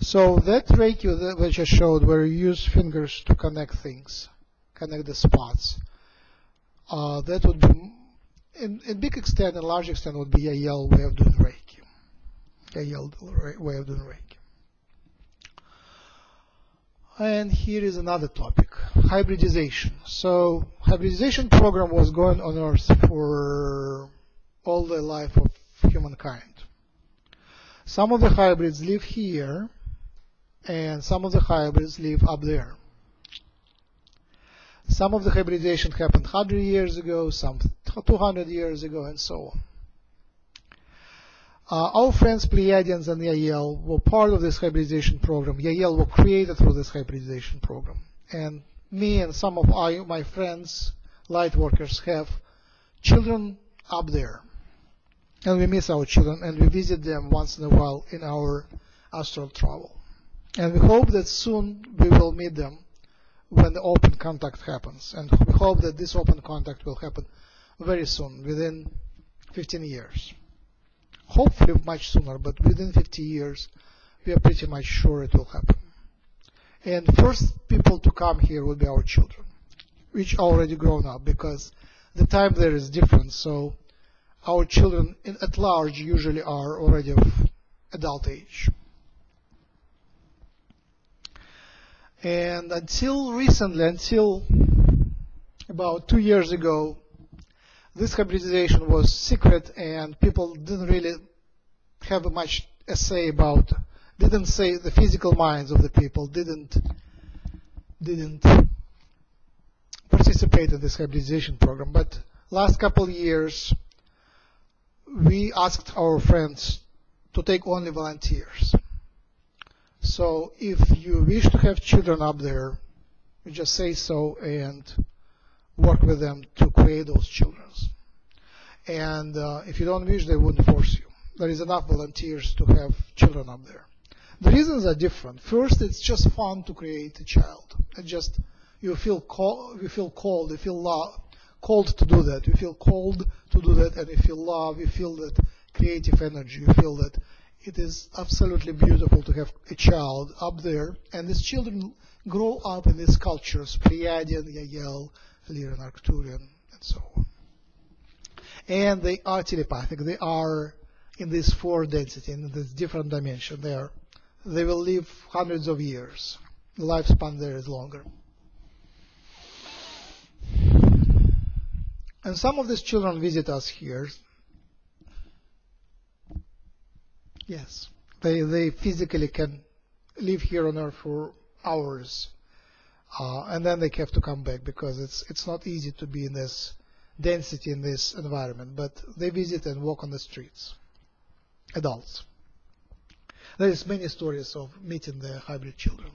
So that Reiki which I showed, where you use fingers to connect things, connect the spots, that would be, in large extent, would be Yahyel way of doing Reiki. Yahyel way of doing Reiki. And here is another topic: hybridization. So hybridization program was going on Earth for all the life of humankind. Some of the hybrids live here, and some of the hybrids live up there. Some of the hybridization happened 100 years ago, some 200 years ago, and so on. Our friends Pleiadians and Yahyel were part of this hybridization program. Yahyel were created through this hybridization program. And me and some of my friends, lightworkers, have children up there. And we miss our children, and we visit them once in a while in our astral travel. And we hope that soon we will meet them when the open contact happens. And we hope that this open contact will happen very soon, within 15 years. Hopefully much sooner, but within 50 years, we are pretty much sure it will happen. And first people to come here will be our children, which are already grown up, because the time there is different. So our children at large usually are already of adult age. And until recently, until about 2 years ago, this hybridization was secret, and people didn't really have much to say about. Didn't say the physical minds of the people didn't participate in this hybridization program. But last couple of years, we asked our friends to take only volunteers. So if you wish to have children up there, you just say so and work with them to create those children. And if you don't wish, they wouldn't force you. There is enough volunteers to have children up there. The reasons are different. First, it's just fun to create a child. It just, you feel called to do that. You feel called to do that, and you feel love, you feel that creative energy, you feel that it is absolutely beautiful to have a child up there. And these children grow up in these cultures: Pleiadian, Yahyel, Lyran, Arcturian, and so on. And they are telepathic. They are in this fourth density, in this different dimension. They will live hundreds of years. The lifespan there is longer. And some of these children visit us here. Yes, they physically can live here on Earth for hours, and then they have to come back, because it's not easy to be in this density, in this environment. But they visit and walk on the streets, adults. There is many stories of meeting the hybrid children.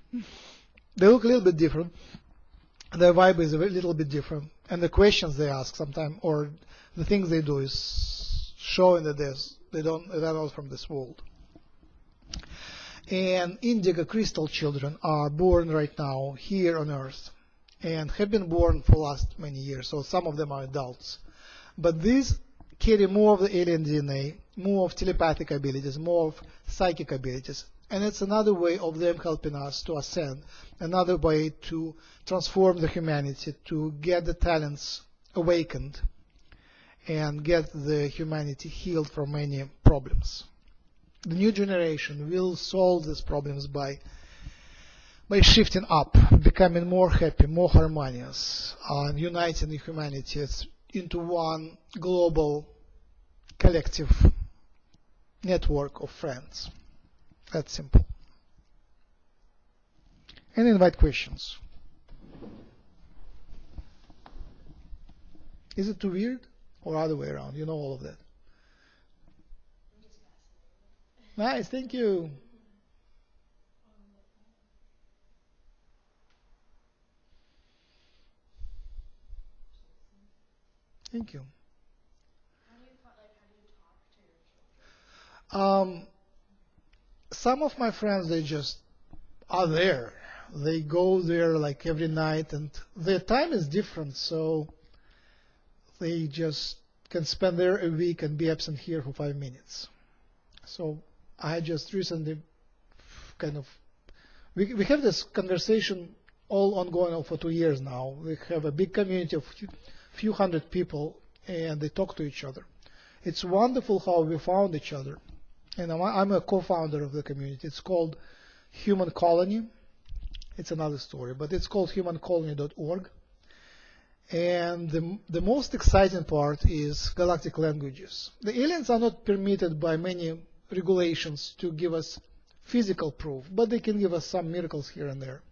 They look a little bit different. Their vibe is a little bit different, and the questions they ask sometimes, or the things they do, is showing that they're not from this world. And indigo crystal children are born right now here on Earth, and have been born for the last many years. So some of them are adults, but these carry more of the alien DNA, more of telepathic abilities, more of psychic abilities. And it's another way of them helping us to ascend, another way to transform the humanity, to get the talents awakened and get the humanity healed from many problems. The new generation will solve these problems by shifting up, becoming more happy, more harmonious, and uniting the humanity into one global collective network of friends. That's simple. And invite questions. Is it too weird or other way around? You know all of that. Nice, thank you. Thank you. Some of my friends, they just are there. They go there like every night, and their time is different, so they just can spend there a week and be absent here for 5 minutes. So I just recently kind of, we have this conversation all ongoing for 2 years now. We have a big community of a few hundred people, and they talk to each other. It's wonderful how we found each other. And I'm a co-founder of the community. It's called Human Colony. It's another story, but it's called humancolony.org. And the most exciting part is galactic languages. The aliens are not permitted by many regulations to give us physical proof, but they can give us some miracles here and there.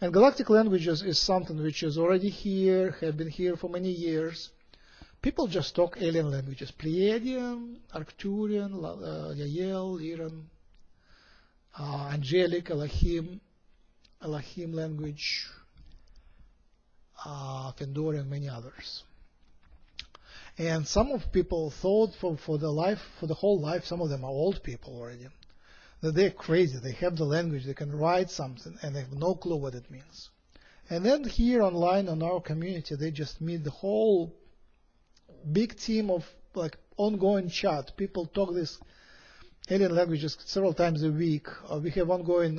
And galactic languages is something which is already here, have been here for many years. People just talk alien languages: Pleiadian, Arcturian, Yahyel, Lyran, Angelic, Elohim language, Fendorian, many others. And some of people thought for the whole life, some of them are old people already, that they're crazy, they have the language, they can write something, and they have no clue what it means. And then here online on our community, they just meet the whole big team of like ongoing chat. People talk these alien languages several times a week. We have ongoing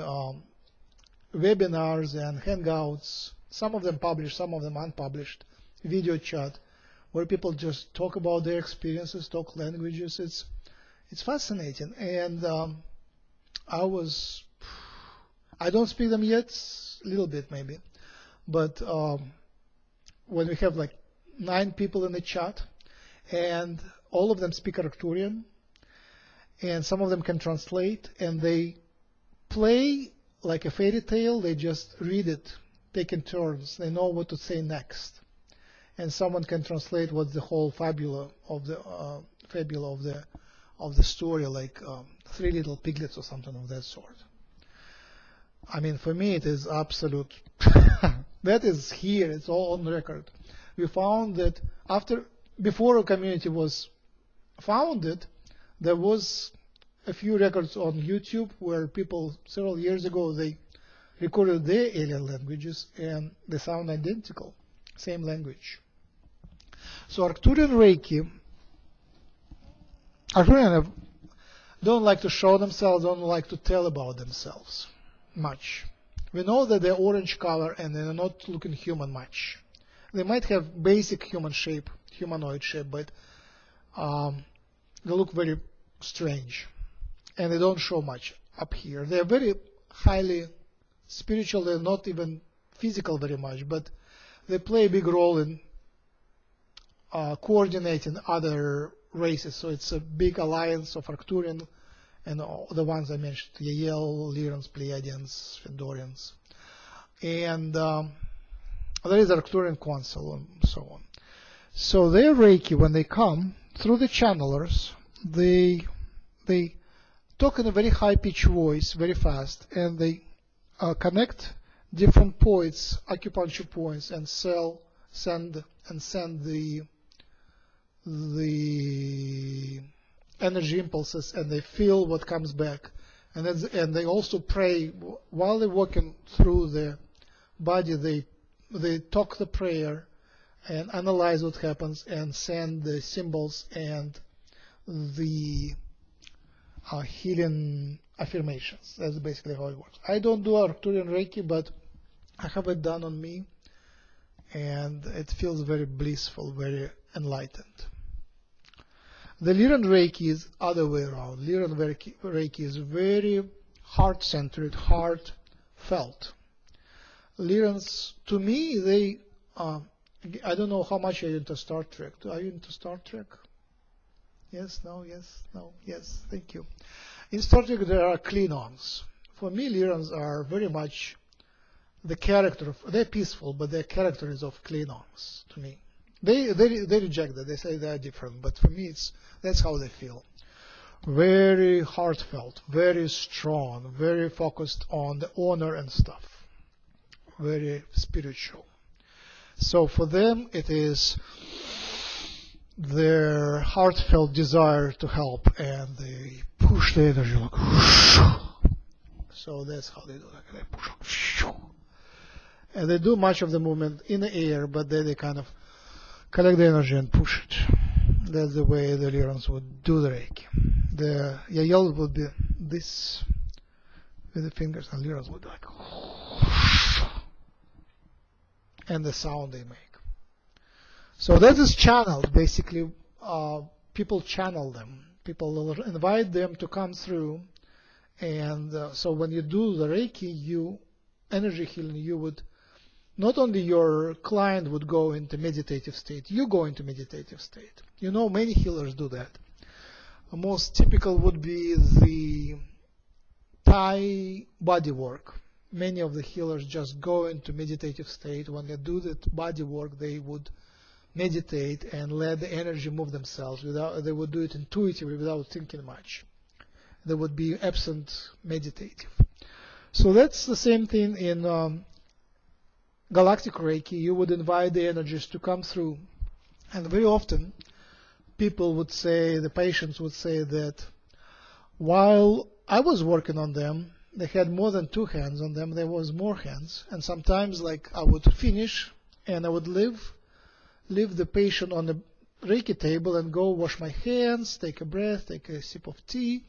webinars and hangouts. Some of them published, some of them unpublished, video chat, where people just talk about their experiences, talk languages. It's fascinating. And I don't speak them yet, a little bit maybe, but when we have like 9 people in the chat, and all of them speak Arcturian, and some of them can translate, and they play like a fairy tale. They just read it, taking turns. They know what to say next, and someone can translate what's the whole fabula of the story, like 3 little piglets or something of that sort. I mean, for me, it is absolute. That is here. It's all on record. We found that before a community was founded, there was a few records on YouTube where people several years ago, they recorded their alien languages, and they sound identical, same language. So Arcturian Reiki, Arcturian don't like to show themselves, don't like to tell about themselves much. We know that they're orange color and they're not looking human much. They might have basic human shape, humanoid shape, but they look very strange, and they don't show much up here. They're very highly spiritual. They're not even physical very much, but they play a big role in coordinating other races. So it's a big alliance of Arcturian and all the ones I mentioned: Yahyel, Lyrans, Pleiadians, Fendorians, and there is Arcturian Council and so on. So their Reiki, when they come through the channelers, they talk in a very high-pitched voice, very fast, and they connect different points, acupuncture points, and send the energy impulses, and they feel what comes back, and they also pray while they're walking through their body. They talk the prayer and analyze what happens and send the symbols and the healing affirmations. That's basically how it works. I don't do Arcturian Reiki, but I have it done on me, and it feels very blissful, very enlightened. The Lyran Reiki is other way around. Lyran Reiki is very heart-centered, heart-felt. Lyrans, to me, they, I don't know how much are you into Star Trek. Are you into Star Trek? yes, no, yes, no, yes, thank you. In Star Trek there are Klingons. For me, Lyrans are very much the character of, they're peaceful, but their character is of Klingons to me. They reject that, they say they are different, but for me that's how they feel. Very heartfelt, very strong, very focused on the honor and stuff, very spiritual. So for them it is their heartfelt desire to help, and they push the energy like so. That's how they do it. They push, and they do much of the movement in the air, but then they kind of collect the energy and push it. That's the way the Lyrans would do the Reiki. The Yahyel would be this with the fingers, and Lyrans would be like, and the sound they make. So that is channeled, basically. People channel them. People invite them to come through. And so when you do the Reiki, you, energy healing, you would, not only your client would go into meditative state, you go into meditative state. You know, many healers do that. The most typical would be the Thai body work. Many of the healers just go into meditative state. When they do that body work, they would meditate and let the energy move themselves. They would do it intuitively without thinking much. They would be absent meditative. So that's the same thing in Galactic Reiki. You would invite the energies to come through, and very often people would say, the patients would say that while I was working on them, they had more than two hands on them, there was more hands, and sometimes like I would finish and I would leave the patient on the Reiki table and go wash my hands, take a breath, take a sip of tea,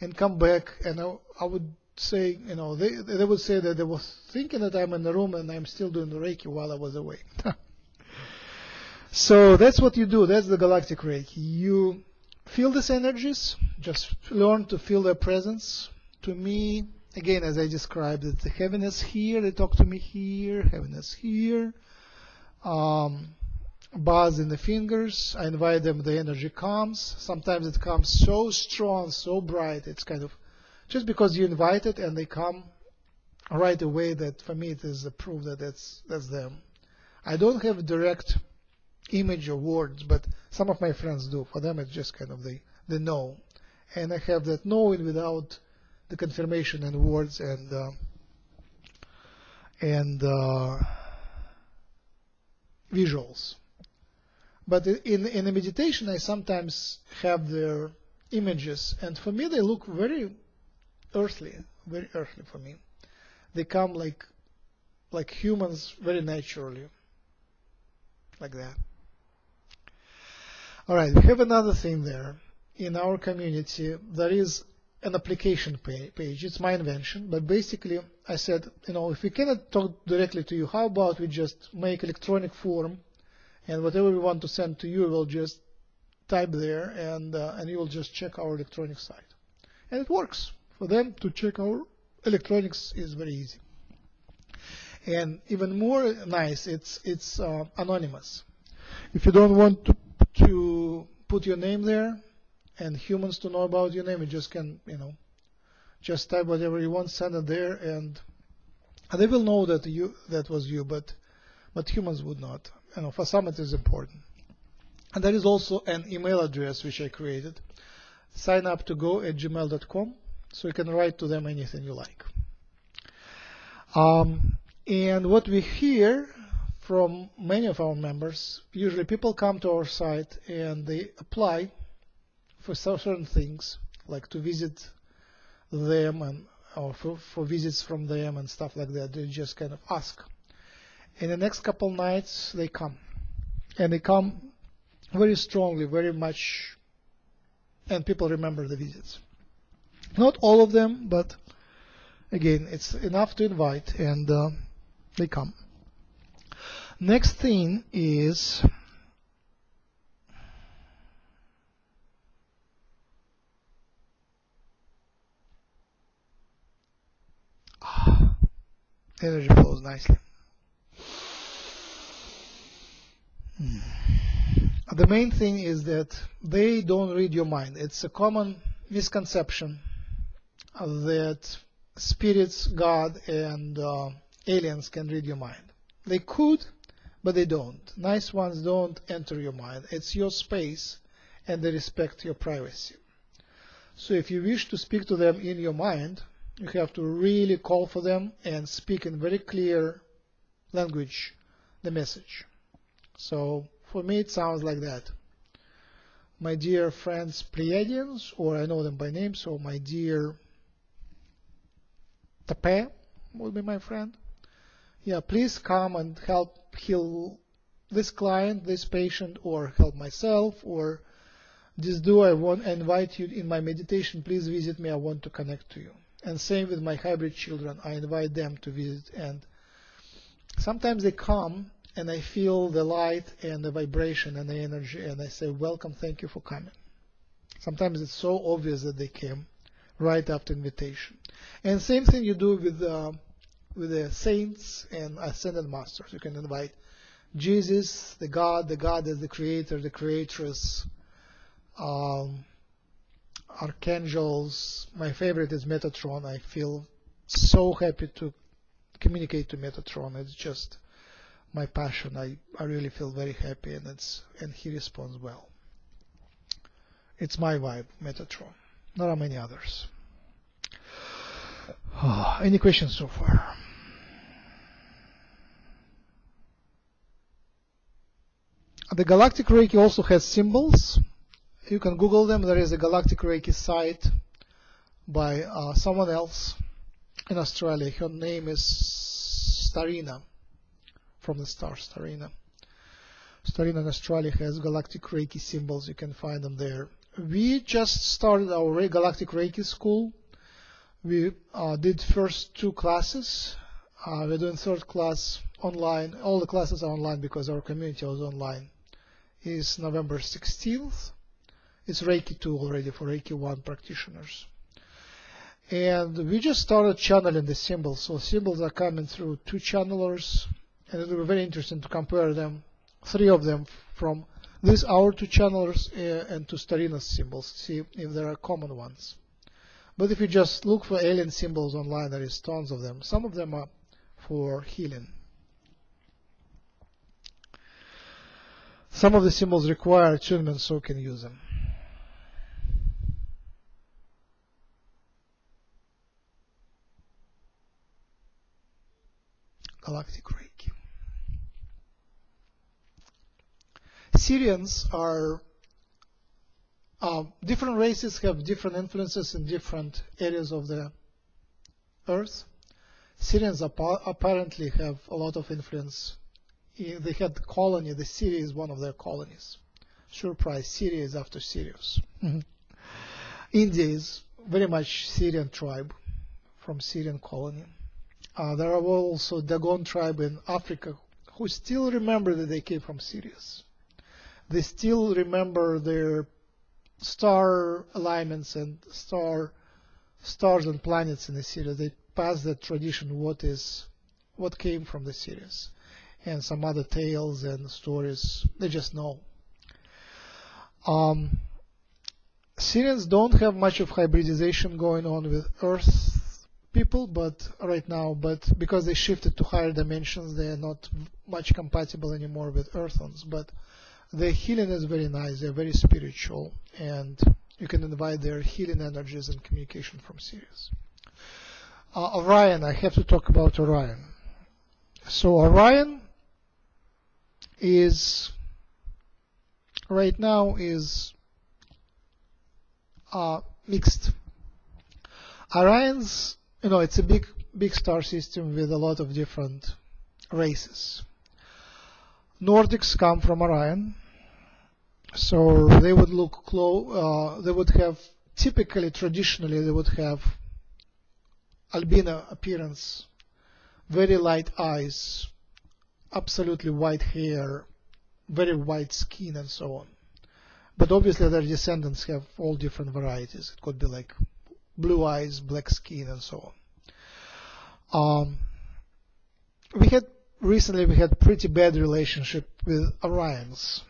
and come back, and I would say, you know, they would say that they were thinking that I'm in the room and I'm still doing the Reiki while I was away. So that's what you do. That's the Galactic Reiki. You feel these energies, just learn to feel their presence. To me, again, as I described it, the heaven is here, they talk to me here, heaven is here. Buzz in the fingers, I invite them, the energy comes. Sometimes it comes so strong, so bright, it's kind of just because you invite it and they come right away. That for me it is a proof that that's them. I don't have a direct image or words, but some of my friends do. For them it's just kind of the know. And I have that knowing without the confirmation and words and visuals. But in a meditation I sometimes have their images, and for me they look very earthly, very earthly for me. They come like humans, very naturally, like that. All right, we have another thing there. In our community, there is an application page. It's my invention, but basically I said, you know, if we cannot talk directly to you, how about we just make electronic form, and whatever we want to send to you, we'll just type there, and you will just check our electronic site. And it works. For them to check our electronics is very easy. And even more nice, it's anonymous. If you don't want to put your name there and humans to know about your name, you just can, you know, just type whatever you want, send it there, and they will know that that was you, but humans would not. You know, for some it is important. And there is also an email address which I created, signuptogo@gmail.com. So you can write to them anything you like. And what we hear from many of our members, usually people come to our site and they apply for certain things, like to visit them, and or for visits from them and stuff like that. They just kind of ask. In the next couple nights they come. And they come very strongly, very much, and people remember the visits. Not all of them, but again, it's enough to invite, and they come. Next thing is energy flows nicely. The main thing is that they don't read your mind. It's a common misconception that spirits, God, and aliens can read your mind. They could, but they don't. Nice ones don't enter your mind. It's your space, and they respect your privacy. So if you wish to speak to them in your mind, you have to really call for them and speak in very clear language the message. So for me it sounds like that. My dear friends Pleiadians, or I know them by name, so my dear Tape would be my friend. Yeah, please come and help heal this client, this patient, or help myself, or this do I want to invite you in my meditation, please visit me, I want to connect to you. And same with my hybrid children, I invite them to visit, and sometimes they come and I feel the light and the vibration and the energy and I say, welcome, thank you for coming. Sometimes it's so obvious that they came right after invitation. And same thing you do with the saints and ascended masters. You can invite Jesus, the God is the creator, the creatress, archangels. My favorite is Metatron. I feel so happy to communicate to Metatron. It's just my passion. I really feel very happy, and he responds well. It's my vibe, Metatron. There are many others. Any questions so far? The Galactic Reiki also has symbols. You can Google them. There is a Galactic Reiki site by someone else in Australia. Her name is Starina, from the star Starina. Starina in Australia has Galactic Reiki symbols. You can find them there. We just started our Galactic Reiki school. We did first two classes. We're doing third class online. All the classes are online because our community was online. It's November 16th. It's Reiki 2 already for Reiki 1 practitioners. And we just started channeling the symbols. So symbols are coming through two channelers, and it will be very interesting to compare them, three of them from this hour to channelers and to Starina's symbols, see if there are common ones. But if you just look for alien symbols online, there is tons of them. Some of them are for healing. Some of the symbols require attunement, so you can use them. Galactic Reiki. Sirians are different races, have different influences in different areas of the earth. Sirians apparently have a lot of influence. They had the colony, the Siri is one of their colonies. Surprise, Siri is after Sirius. India is very much Sirian tribe from Sirian colony. There are also Dagon tribe in Africa who still remember that they came from Sirius. They still remember their star alignments and stars and planets in the Sirius. They pass the tradition what came from the Sirius, and some other tales and stories. They just know. Sirians don't have much of hybridization going on with Earth people, but right now, but because they shifted to higher dimensions, they are not much compatible anymore with Earthons. But their healing is very nice. They're very spiritual, and you can invite their healing energies and communication from Sirius. Orion, I have to talk about Orion. So Orion is right now is mixed. Orion's, you know, it's a big star system with a lot of different races. Nordics come from Orion, so they would look close. They would have traditionally albino appearance, very light eyes, absolutely white hair, very white skin, and so on. But obviously, their descendants have all different varieties. It could be like blue eyes, black skin, and so on. We had pretty bad relationship with Orions.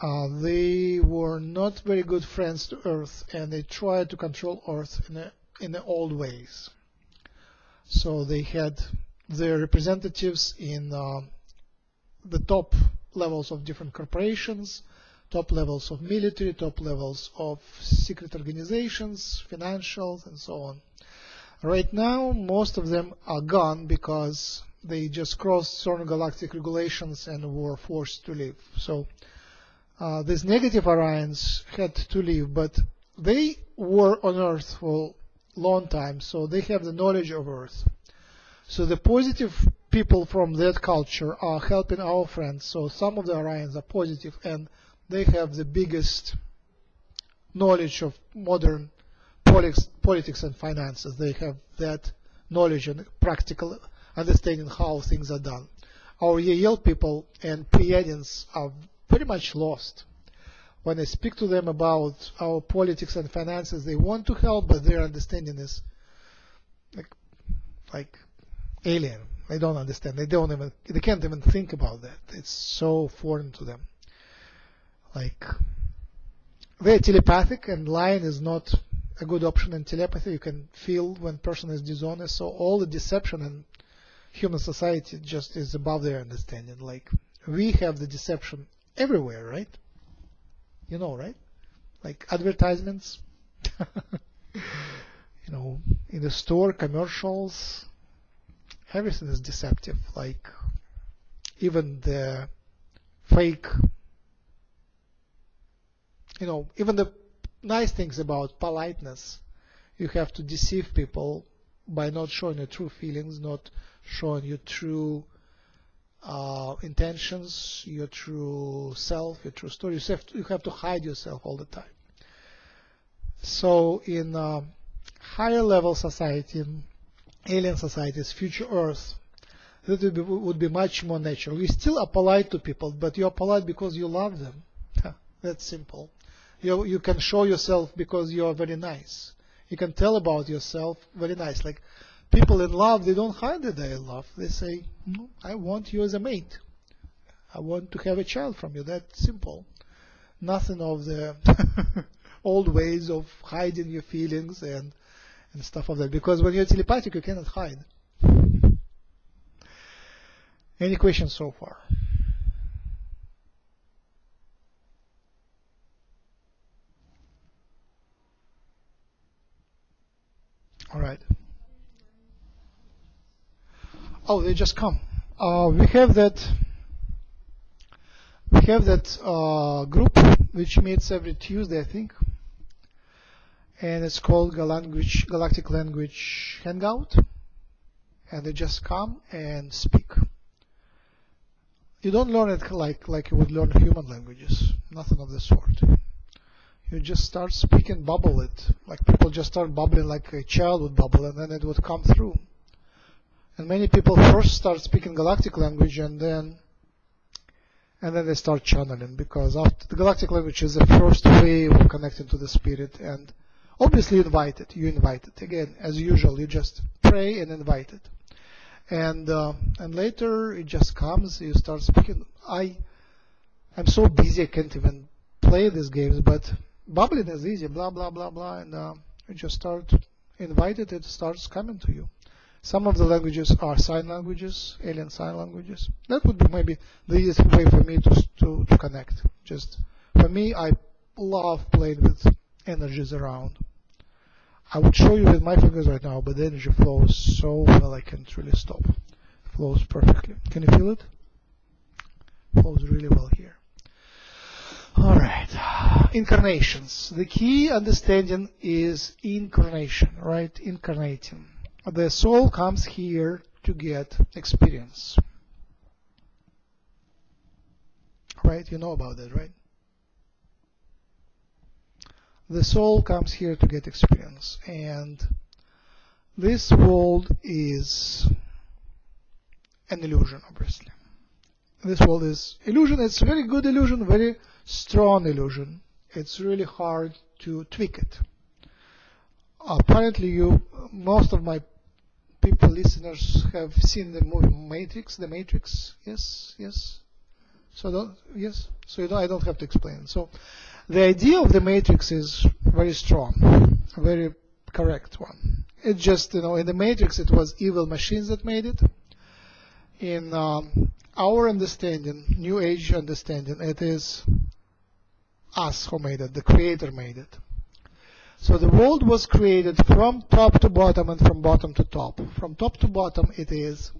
They were not very good friends to Earth, and they tried to control Earth in the old ways. So they had their representatives in the top levels of different corporations, top levels of military, top levels of secret organizations, financials, and so on. Right now, most of them are gone because they just crossed certain galactic regulations and were forced to leave. So these negative Orions had to leave, but they were on Earth for a long time, so they have the knowledge of Earth. So the positive people from that culture are helping our friends, so some of the Orions are positive, and they have the biggest knowledge of modern politics and finances. They have that knowledge and practical understanding how things are done. Our Yahyel people and Pleiadians are pretty much lost. When I speak to them about our politics and finances, they want to help, but their understanding is like alien. They don't understand. They can't even think about that. It's so foreign to them. Like, they're telepathic, and lying is not a good option in telepathy. You can feel when person is dishonest, so all the deception in human society just is above their understanding. Like, we have the deception everywhere, right? You know, right? Like advertisements, you know, in the store, commercials, everything is deceptive. Like, even the fake, you know, even the nice things about politeness, you have to deceive people by not showing your true feelings, not showing your true intentions, your true self, your true story. You have to hide yourself all the time. So in higher level society, in alien societies, future Earth, that would be much more natural. You still are polite to people, but you are polite because you love them. That's simple. You can show yourself because you are very nice. You can tell about yourself very nice. Like, people in love, they don't hide that they love. They say, no, I want you as a mate. I want to have a child from you. That's simple. Nothing of the old ways of hiding your feelings and stuff of that. Because when you're telepathic, you cannot hide. Any questions so far? All right. Oh, they just come. We have that group which meets every Tuesday, I think, and it's called Galactic Language Hangout. And they just come and speak. You don't learn it like you would learn human languages. Nothing of the sort. You just start speaking, bubble it. Like, people just start bubbling like a child would bubble, and then it would come through. And many people first start speaking galactic language, and then they start channeling, because after the galactic language is the first way of connecting to the spirit, and obviously you invite it. Again, as usual, you just pray and invite it. And later it just comes, you start speaking. I'm so busy I can't even play these games, but bubbling is easy, blah, blah, blah, blah, and you just start invited, it starts coming to you. Some of the languages are sign languages, alien sign languages. That would be maybe the easiest way for me to connect. Just for me, I love playing with energies around. I would show you with my fingers right now, but the energy flows so well I can't really stop. It flows perfectly. Can you feel it? It flows really well here. Alright, incarnations. The key understanding is incarnation, right? Incarnating. The soul comes here to get experience. Right? You know about that, right? The soul comes here to get experience. And this world is an illusion, obviously. This world is illusion. It's a very good illusion, very strong illusion. It's really hard to tweak it. Apparently, most of my listeners have seen the movie Matrix. The Matrix, yes, yes. I don't have to explain. So the idea of the matrix is very strong, a very correct one. It just, you know, in the matrix it was evil machines that made it. In our understanding, New Age understanding, it is us who made it, the Creator made it. So the world was created from top to bottom and from bottom to top. From top to bottom it is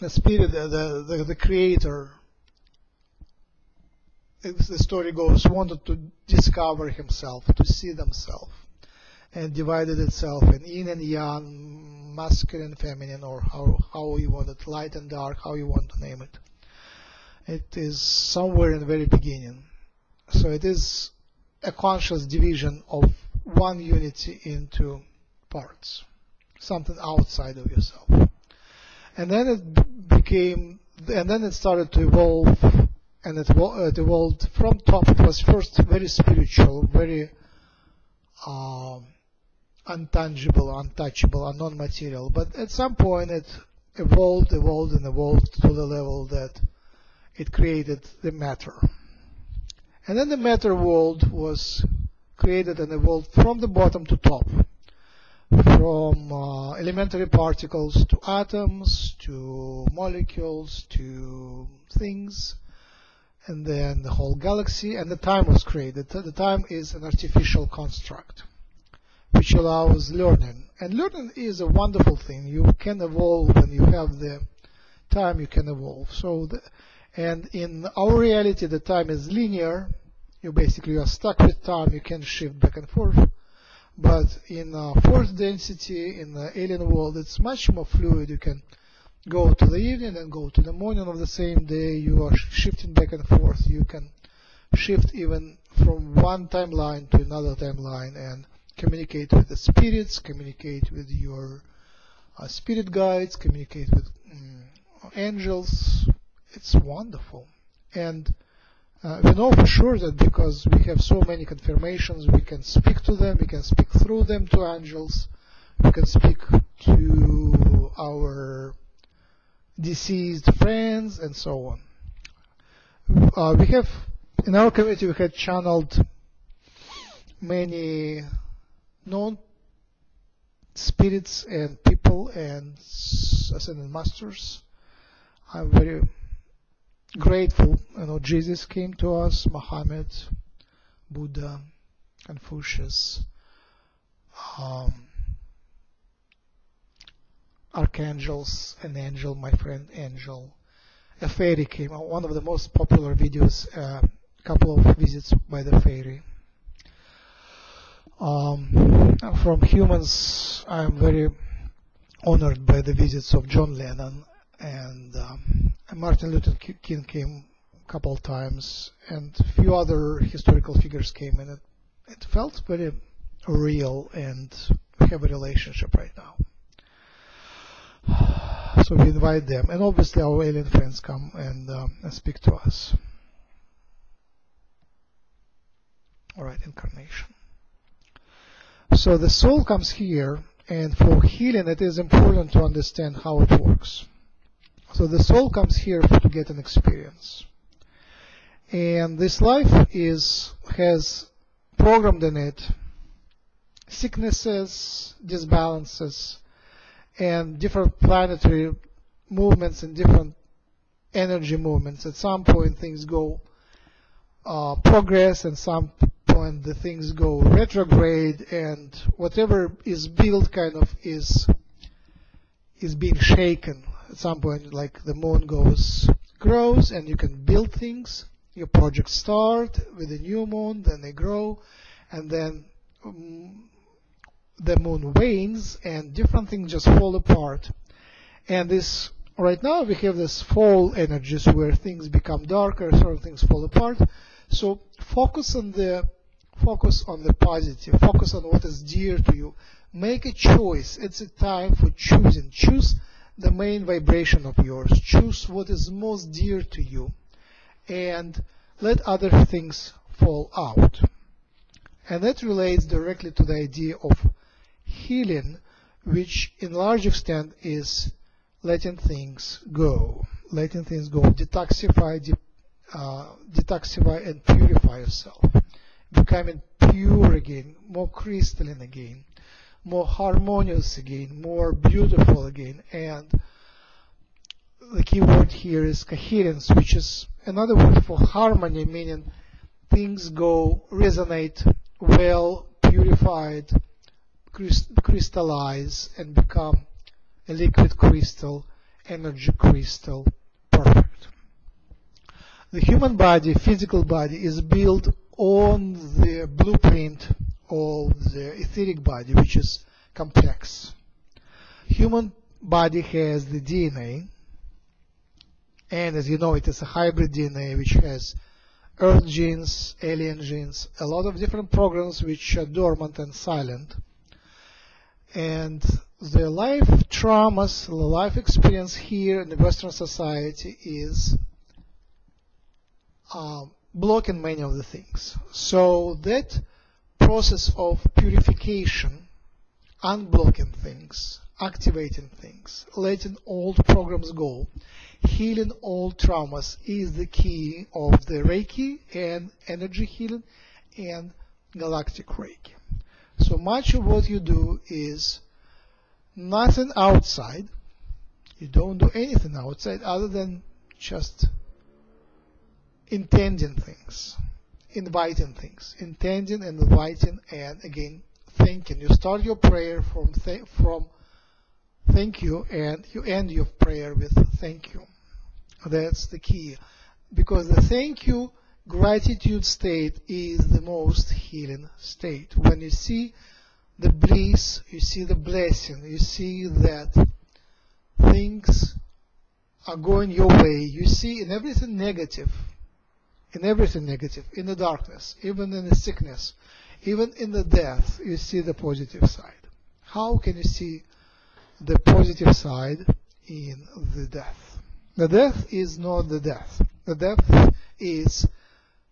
the spirit, the Creator. As the story goes, wanted to discover himself, to see themselves, and divided itself in yin and yang, masculine, feminine, or how you want it, light and dark, how you want to name it. It is somewhere in the very beginning. So it is a conscious division of one unity into parts, something outside of yourself. And then it became, and then it started to evolve, and it evolved from top. It was first very spiritual, very untangible, untouchable, and non-material. But at some point it evolved, evolved, and evolved to the level that it created the matter. And then the matter world was created and evolved from the bottom to top, from elementary particles to atoms, to molecules, to things, and then the whole galaxy, and the time was created. The time is an artificial construct which allows learning. And learning is a wonderful thing. You can evolve when you have the time, you can evolve. So and in our reality, the time is linear. You basically are stuck with time. You can shift back and forth. But in fourth density, in the alien world, it's much more fluid. You can go to the evening and go to the morning of the same day. You are shifting back and forth. You can shift even from one timeline to another timeline and communicate with the spirits, communicate with your spirit guides, communicate with angels. It's wonderful, and we know for sure that because we have so many confirmations, we can speak to them, we can speak through them to angels, we can speak to our deceased friends, and so on. We have, in our community, we had channeled many known spirits and people and ascended masters. I'm very grateful, you know, Jesus came to us, Muhammad, Buddha, Confucius, archangels, an angel, my friend angel, a fairy came, one of the most popular videos, a couple of visits by the fairy. From humans, I'm very honored by the visits of John Lennon, and Martin Luther King came a couple times, and a few other historical figures came, and it felt very real, and we have a relationship right now. So we invite them, and obviously our alien friends come and speak to us. All right, incarnation. So the soul comes here, and for healing it is important to understand how it works. So the soul comes here to get an experience, and this life has programmed in it sicknesses, disbalances, and different planetary movements and different energy movements. At some point things go progress, and some point the things go retrograde, and whatever is built kind of is being shaken. At some point, like the moon grows, and you can build things. Your projects start with a new moon, then they grow, and then the moon wanes, and different things just fall apart. And this, right now, we have this fall energies where things become darker, certain things fall apart. So focus on the positive. Focus on what is dear to you. Make a choice. It's a time for choosing. Choose the main vibration of yours. Choose what is most dear to you, and let other things fall out. And that relates directly to the idea of healing, which in large extent is letting things go. latent things go detoxify and purify yourself, becoming pure again, more crystalline again, more harmonious again, more beautiful again. And the key word here is coherence, which is another word for harmony, meaning things go, resonate well, purified, crystallize, and become a liquid crystal, energy crystal, perfect. The human body, physical body, is built on the blueprint of the etheric body, which is complex. Human body has the DNA, and as you know, it is a hybrid DNA which has Earth genes, alien genes, a lot of different programs which are dormant and silent. And the life traumas, the life experience here in the Western society is blocking many of the things. So that process of purification, unblocking things, activating things, letting old programs go, healing old traumas is the key of the Reiki and energy healing and galactic Reiki. So much of what you do is nothing outside. You don't do anything outside other than just intending things, inviting things, intending and inviting, and again thinking. You start your prayer from thank you, and you end your prayer with thank you. That's the key, because the thank you gratitude state is the most healing state. When you see the bliss, you see the blessing, you see that things are going your way, you see in everything negative, in the darkness, even in the sickness, even in the death, you see the positive side. How can you see the positive side in the death? The death is not the death. The death is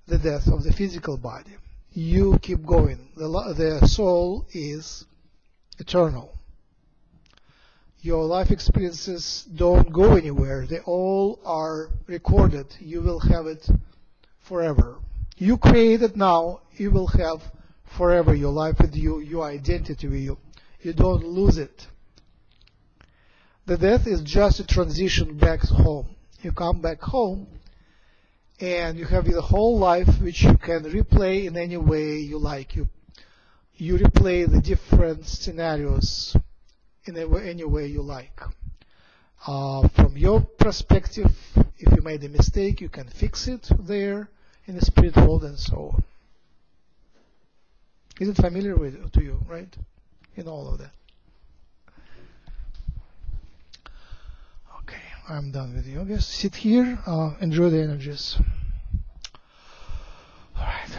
the death of the physical body. You keep going. The soul is eternal. Your life experiences don't go anywhere. They all are recorded. You will have it forever. You create it now. You will have forever your life with you, your identity with you. You don't lose it. The death is just a transition back home. You come back home and you have your whole life, which you can replay in any way you like. You replay the different scenarios in any way you like. From your perspective, if you made a mistake, you can fix it there in the spirit world and so on. Is it familiar to you, right? In all of that. I'm done with yoga. Sit here, enjoy the energies. All right,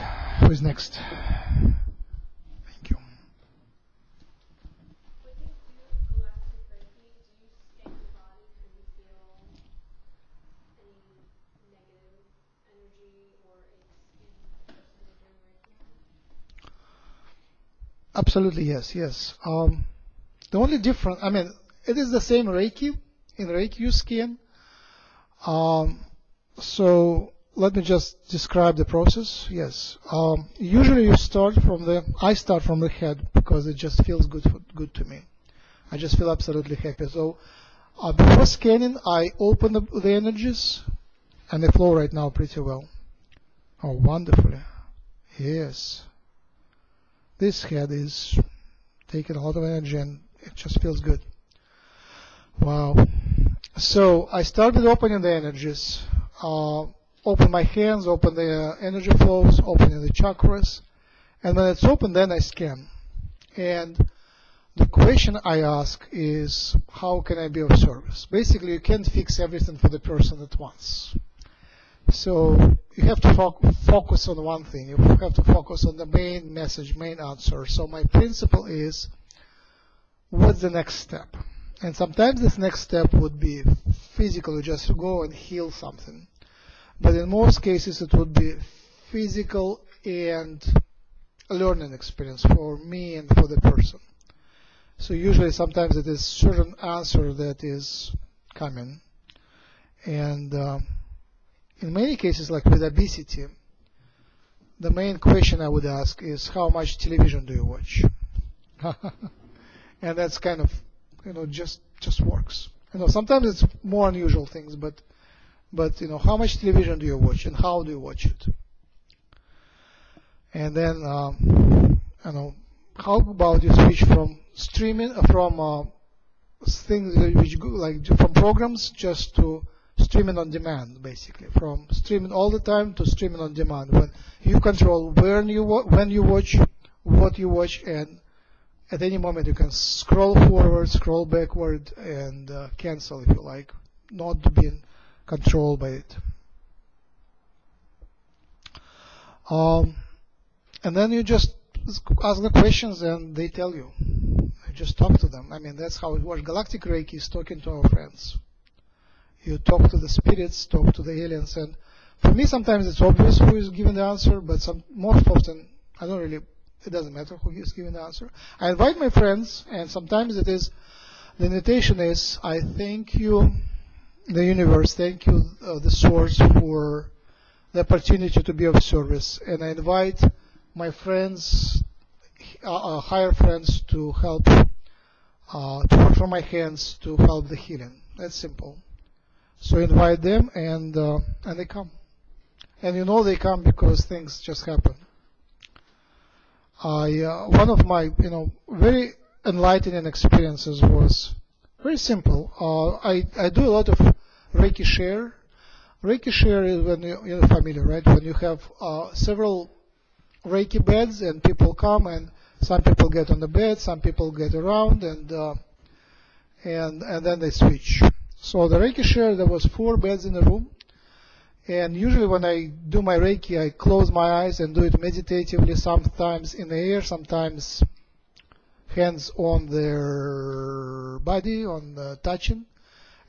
who's next? Thank you. When you do galactic Reiki, do you scan your body? Can you feel any negative energy or any skin right now? Absolutely, yes, yes. The only difference, I mean, it is the same Reiki. In Reiki skin. So let me just describe the process. Yes. Usually you start from the, I start from the head because it just feels good to me. I just feel absolutely happy. So before scanning, I open up the energies, and they flow right now pretty well. Oh, wonderfully. Yes. This head is taking a lot of energy, and it just feels good. Wow. So I started opening the energies, open my hands, open the energy flows, opening the chakras, and when it's open, then I scan. And the question I ask is, how can I be of service? Basically, you can't fix everything for the person at once. So you have to focus on one thing. You have to focus on the main message, main answer. So my principle is, what's the next step? And sometimes this next step would be physical, just to go and heal something. But in most cases, it would be physical and a learning experience for me and for the person. So usually sometimes it is certain answer that is coming. And in many cases, like with obesity, the main question I would ask is, how much television do you watch? And that's kind of, you know, just works. You know, sometimes it's more unusual things, but you know, how much television do you watch, and how do you watch it? And then, you know, how about you switch from streaming, from things which go, like from programs, just to streaming on demand, basically, from streaming all the time to streaming on demand, when you control when you watch, what you watch, and at any moment you can scroll forward, scroll backward, and cancel if you like, not being controlled by it. And then you just ask the questions and they tell you. You just talk to them. I mean, that's how it works. Galactic Reiki is talking to our friends. You talk to the spirits, talk to the aliens, and for me sometimes it's obvious who is giving the answer, but most often I don't really, it doesn't matter who is giving the answer. I invite my friends, and sometimes it is, the invitation is, I thank you, the universe, thank you, the source, for the opportunity to be of service, and I invite my friends, higher friends, to help, to work from my hands to help the healing. That's simple. So invite them, and they come. And you know they come because things just happen. One of my, you know, very enlightening experiences was very simple. I do a lot of Reiki share. Reiki share is when you're familiar, right? When you have several Reiki beds and people come, and some people get on the bed, some people get around, and then they switch. So the Reiki share, there was 4 beds in the room. And usually when I do my Reiki, I close my eyes and do it meditatively, sometimes in the air, sometimes hands on their body, on the touching.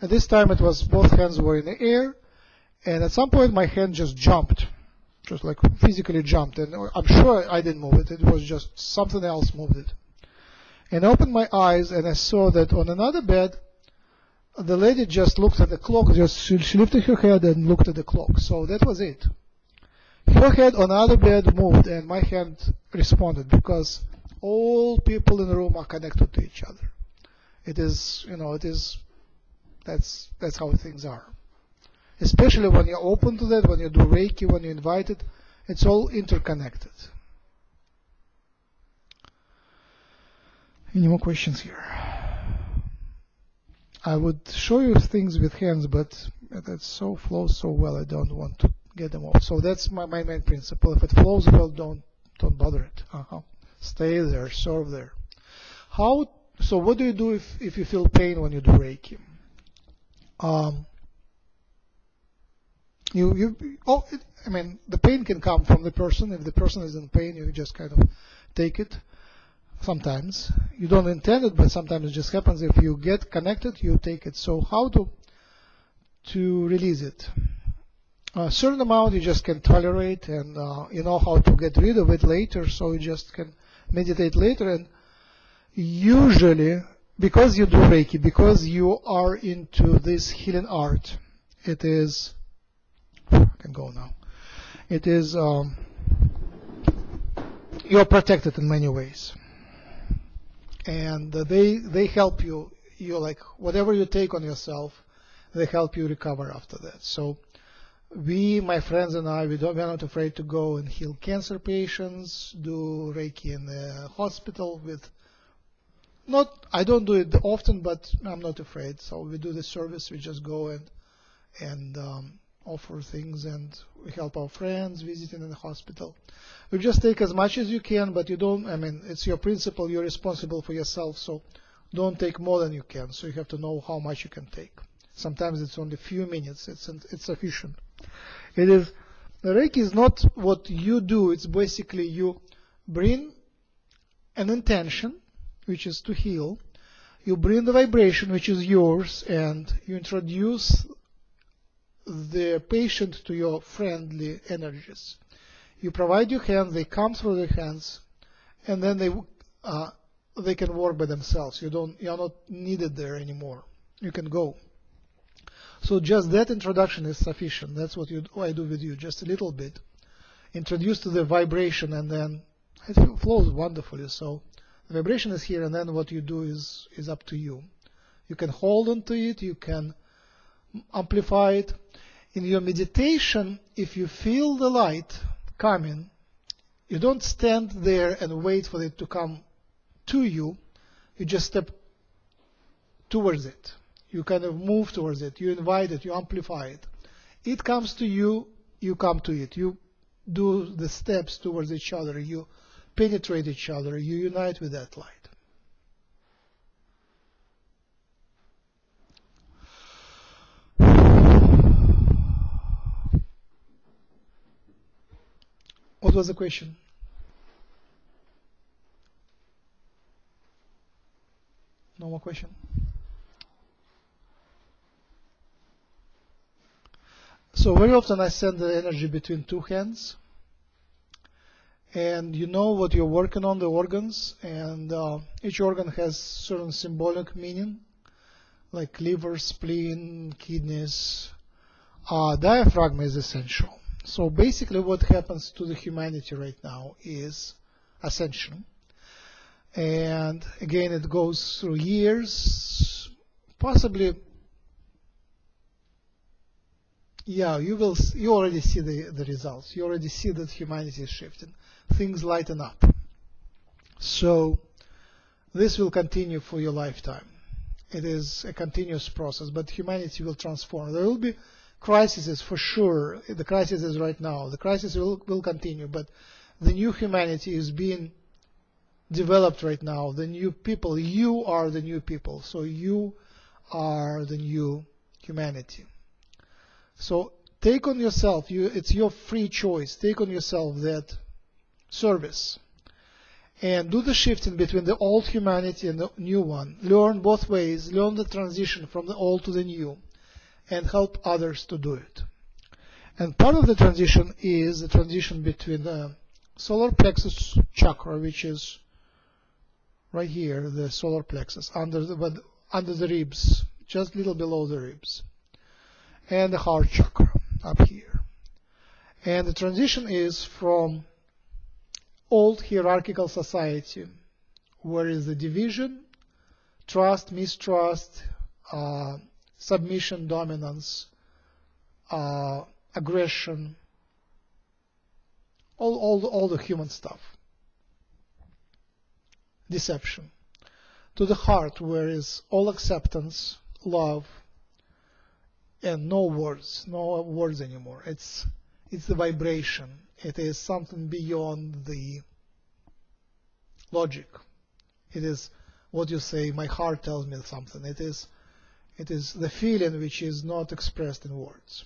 And this time it was both hands were in the air. And at some point my hand just jumped, just like physically jumped. And I'm sure I didn't move it. It was just something else moved it. And I opened my eyes and I saw that on another bed, the lady just looked at the clock, she lifted her head and looked at the clock. So that was it. Her head on the other bed moved, and my hand responded, because all people in the room are connected to each other. It is, you know, it is, that's how things are. Especially when you're open to that, when you do Reiki, when you invite it, it's all interconnected. Any more questions here? I would show you things with hands, but that so flows so well, I don't want to get them off. So that's my main principle. If it flows well, don't bother it. Stay there, serve there. How? So what do you do if you feel pain when you do Reiki? I mean, the pain can come from the person. If the person is in pain, you just kind of take it. Sometimes you don't intend it, but sometimes it just happens. If you get connected, you take it. So how to release it? A certain amount you just can tolerate, and you know how to get rid of it later, so you just can meditate later. And usually, because you do Reiki, because you are into this healing art, it is, I can go now, it is, you're protected in many ways. And they help you. You're like, whatever you take on yourself, they help you recover after that. So we, my friends and I, we're not afraid to go and heal cancer patients, do Reiki in the hospital with, I don't do it often, but I'm not afraid. So we do the service, we just go and offer things, and we help our friends visiting in the hospital. You just take as much as you can, but you don't, I mean, it's your principle, you're responsible for yourself, so don't take more than you can, so you have to know how much you can take. Sometimes it's only a few minutes, it's sufficient. It is, the Reiki is not what you do, it's basically you bring an intention, which is to heal, you bring the vibration, which is yours, and you introduce the patient to your friendly energies. You provide your hands, they come through their hands, and then they can work by themselves. You are not needed there anymore. You can go. So just that introduction is sufficient. That's what I do with you, just a little bit. Introduce to the vibration, and then it flows wonderfully. So the vibration is here, and then what you do is up to you. You can hold on to it, you can amplify it. In your meditation, if you feel the light coming, you don't stand there and wait for it to come to you. You just step towards it. You kind of move towards it. You invite it. You amplify it. It comes to you. You come to it. You do the steps towards each other. You penetrate each other. You unite with that light. What was the question? No more question? So very often I send the energy between two hands, and you know what you're working on, the organs, and each organ has certain symbolic meaning, like liver, spleen, kidneys. Diaphragm is essential. So basically what happens to the humanity right now is ascension. And again, it goes through years, possibly, yeah, you already see the results. You already see that humanity is shifting. Things lighten up. So this will continue for your lifetime. It is a continuous process, but humanity will transform. There will be crises for sure. The crisis is right now. The crisis will continue, but the new humanity is being developed right now. The new people, you are the new people, so you are the new humanity. So take on yourself, it's your free choice, take on yourself that service and do the shifting between the old humanity and the new one. Learn both ways, learn the transition from the old to the new, and help others to do it. And part of the transition is the transition between the solar plexus chakra, which is right here, the solar plexus, under the ribs, just a little below the ribs, and the heart chakra up here. And the transition is from old hierarchical society, where is the division, trust, mistrust, submission, dominance, aggression, all the human stuff, deception, to the heart, where is all acceptance, love, and no words anymore. It's the vibration. It is something beyond the logic. It is what you say, my heart tells me something. It is the feeling which is not expressed in words.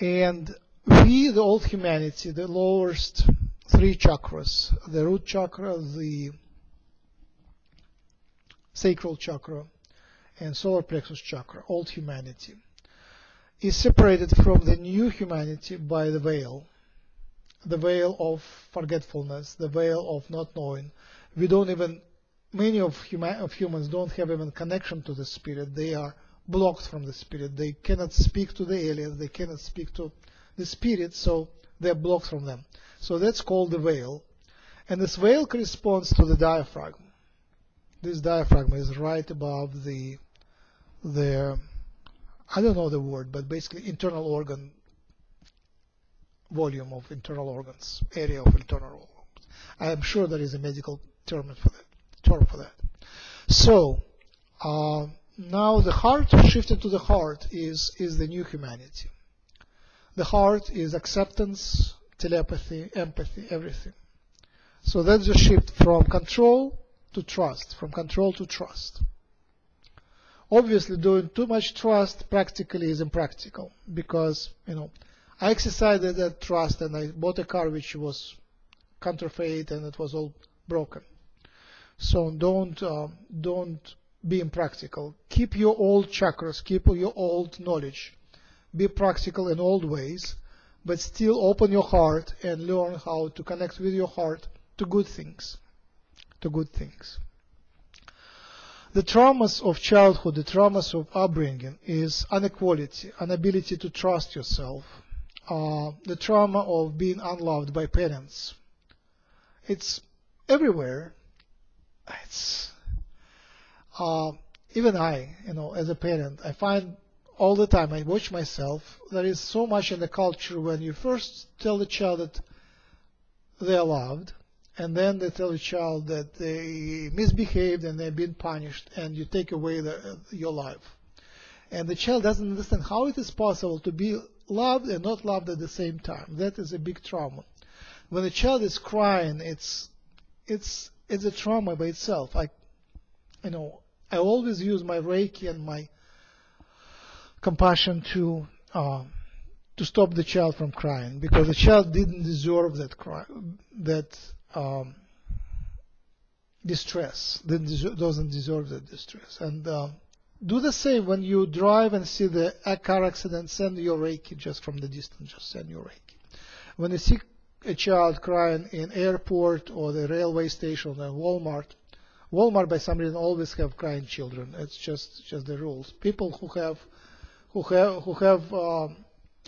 And we, the old humanity, the lowest three chakras, the root chakra, the sacral chakra, and solar plexus chakra, old humanity, is separated from the new humanity by the veil of forgetfulness, the veil of not knowing. We don't even, many of humans don't have even connection to the spirit. They are blocked from the spirit. They cannot speak to the aliens. They cannot speak to the spirit, so they're blocked from them. So that's called the veil. And this veil corresponds to the diaphragm. This diaphragm is right above the I don't know the word, but basically internal organ, volume of internal organs, area of internal organs. I am sure there is a medical term for that. So now the heart, shifted to the heart, is the new humanity. The heart is acceptance, telepathy, empathy, everything. So that's the shift from control to trust, from control to trust. Obviously, doing too much trust practically is impractical, because, you know, I exercised that trust and I bought a car which was counterfeit and it was all broken. So don't be impractical. Keep your old chakras, keep your old knowledge. Be practical in old ways, but still open your heart and learn how to connect with your heart to good things. The traumas of childhood, the traumas of upbringing is inequality, inability to trust yourself, the trauma of being unloved by parents. It's everywhere. It's even I, you know, as a parent, I find all the time, I watch myself, there is so much in the culture when you first tell the child that they are loved, and then they tell the child that they misbehaved and they've been punished, and you take away your life. And the child doesn't understand how it is possible to be loved and not loved at the same time. That is a big trauma. When a child is crying, it's a trauma by itself. I always use my Reiki and my compassion to stop the child from crying, because the child didn't deserve that cry, that distress. Doesn't deserve that distress. And do the same when you drive and see the car accident. Send your Reiki just from the distance. Just send your Reiki. When you see a child crying in airport or the railway station or Walmart. Walmart, by some reason, always have crying children. It's just the rules. People who have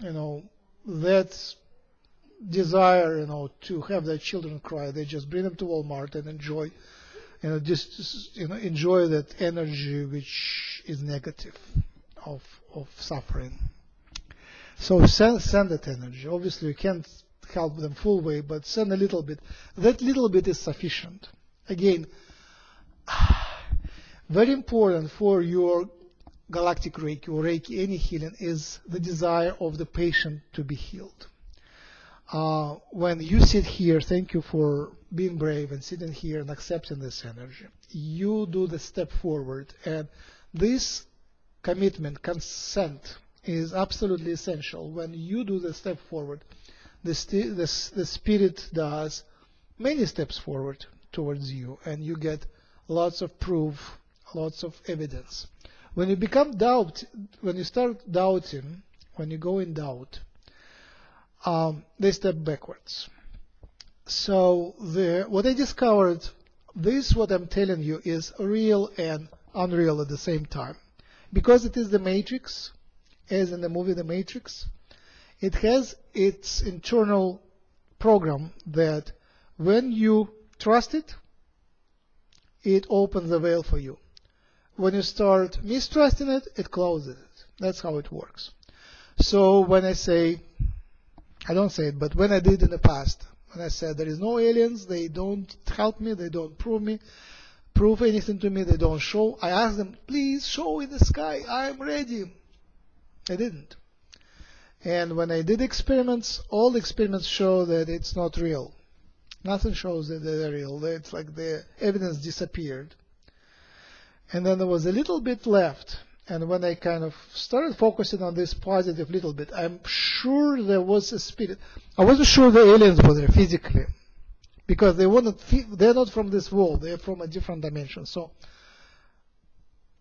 you know, that desire, you know, to have their children cry, they just bring them to Walmart and enjoy, you know, just, you know, enjoy that energy which is negative of suffering. So send that energy. Obviously, you can't help them full way, but send a little bit. That little bit is sufficient. Again, very important for your galactic Reiki or Reiki, any healing, is the desire of the patient to be healed. When you sit here, thank you for being brave and sitting here and accepting this energy. You do the step forward, and this commitment, consent, is absolutely essential. When you do the step forward, the spirit does many steps forward towards you, and you get lots of proof, lots of evidence. When you become when you start doubting, when you go in doubt, they step backwards. So what I discovered, what I'm telling you, is real and unreal at the same time. Because it is the Matrix, as in the movie The Matrix, it has its internal program that when you trust it, it opens the veil for you. When you start mistrusting it, it closes it. That's how it works. So when I say, I don't say it, but when I did in the past, when I said there is no aliens, they don't help me, they don't prove anything to me, they don't show, I asked them, please show in the sky, I'm ready. They didn't. And when I did experiments, all the experiments show that it's not real. Nothing shows that they're real. It's like the evidence disappeared. And then there was a little bit left. And when I kind of started focusing on this positive little bit, I'm sure there was a spirit. I wasn't sure the aliens were there physically, because they're not from this world. They're from a different dimension. So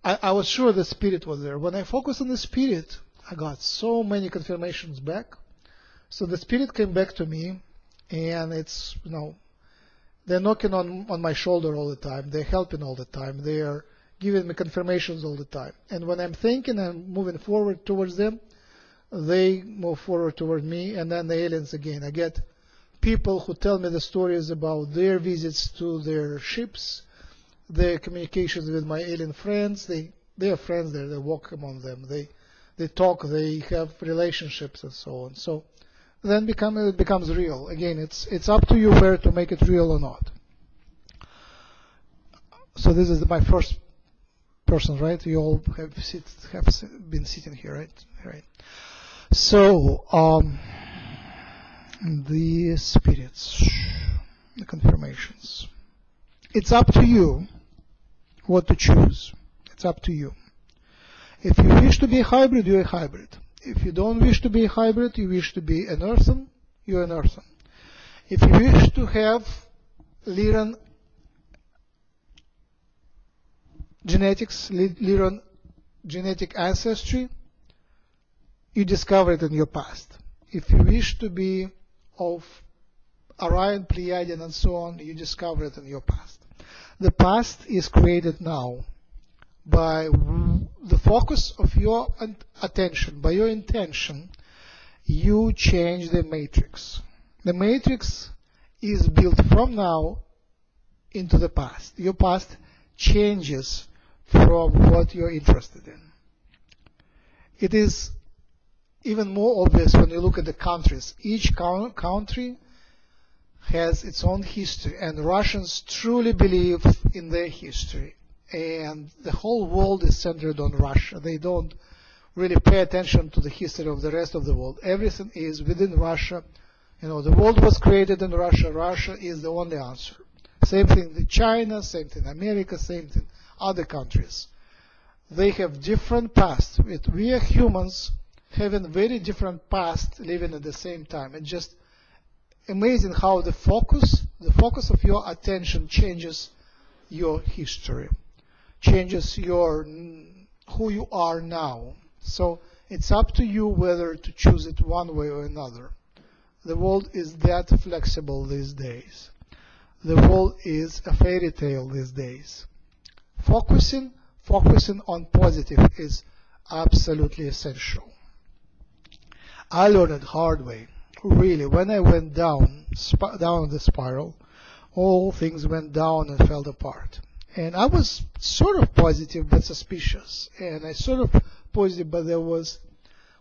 I was sure the spirit was there. When I focused on the spirit, I got so many confirmations back. So the spirit came back to me, and it's, you know, they're knocking on my shoulder all the time. They're helping all the time. They're giving me confirmations all the time. And when I'm thinking and moving forward towards them, they move forward toward me, and then the aliens again. I get people who tell me the stories about their visits to their ships, their communications with my alien friends. They are friends there. They walk among them. They talk, they have relationships and so on. So then it becomes real. Again, it's up to you whether to make it real or not. So this is my first person, right? You all have been sitting here, right? Right. So the spirits, the confirmations. It's up to you what to choose. It's up to you. If you wish to be a hybrid, you're a hybrid. If you don't wish to be a hybrid, you wish to be an earthen, you're an earthen. If you wish to have Lyran genetics, Lyran genetic ancestry, you discover it in your past. If you wish to be of Orion, Pleiadian, and so on, you discover it in your past. The past is created now. by the focus of your attention, by your intention, you change the matrix. The matrix is built from now into the past. Your past changes from what you're interested in. It is even more obvious when you look at the countries. Each country has its own history, and Russians truly believe in their history. And the whole world is centered on Russia. They don't really pay attention to the history of the rest of the world. Everything is within Russia. You know, the world was created in Russia. Russia is the only answer. Same thing with China, same thing America, same thing other countries. They have different pasts. We are humans having very different pasts living at the same time. It's just amazing how the focus of your attention changes your history, changes your who you are now. So it's up to you whether to choose it one way or another. The world is that flexible these days. The world is a fairy tale these days. Focusing on positive is absolutely essential. I learned it the hard way, really. When I went down the spiral, all things went down and fell apart. And I was sort of positive but suspicious. And I sort of positive, but there was,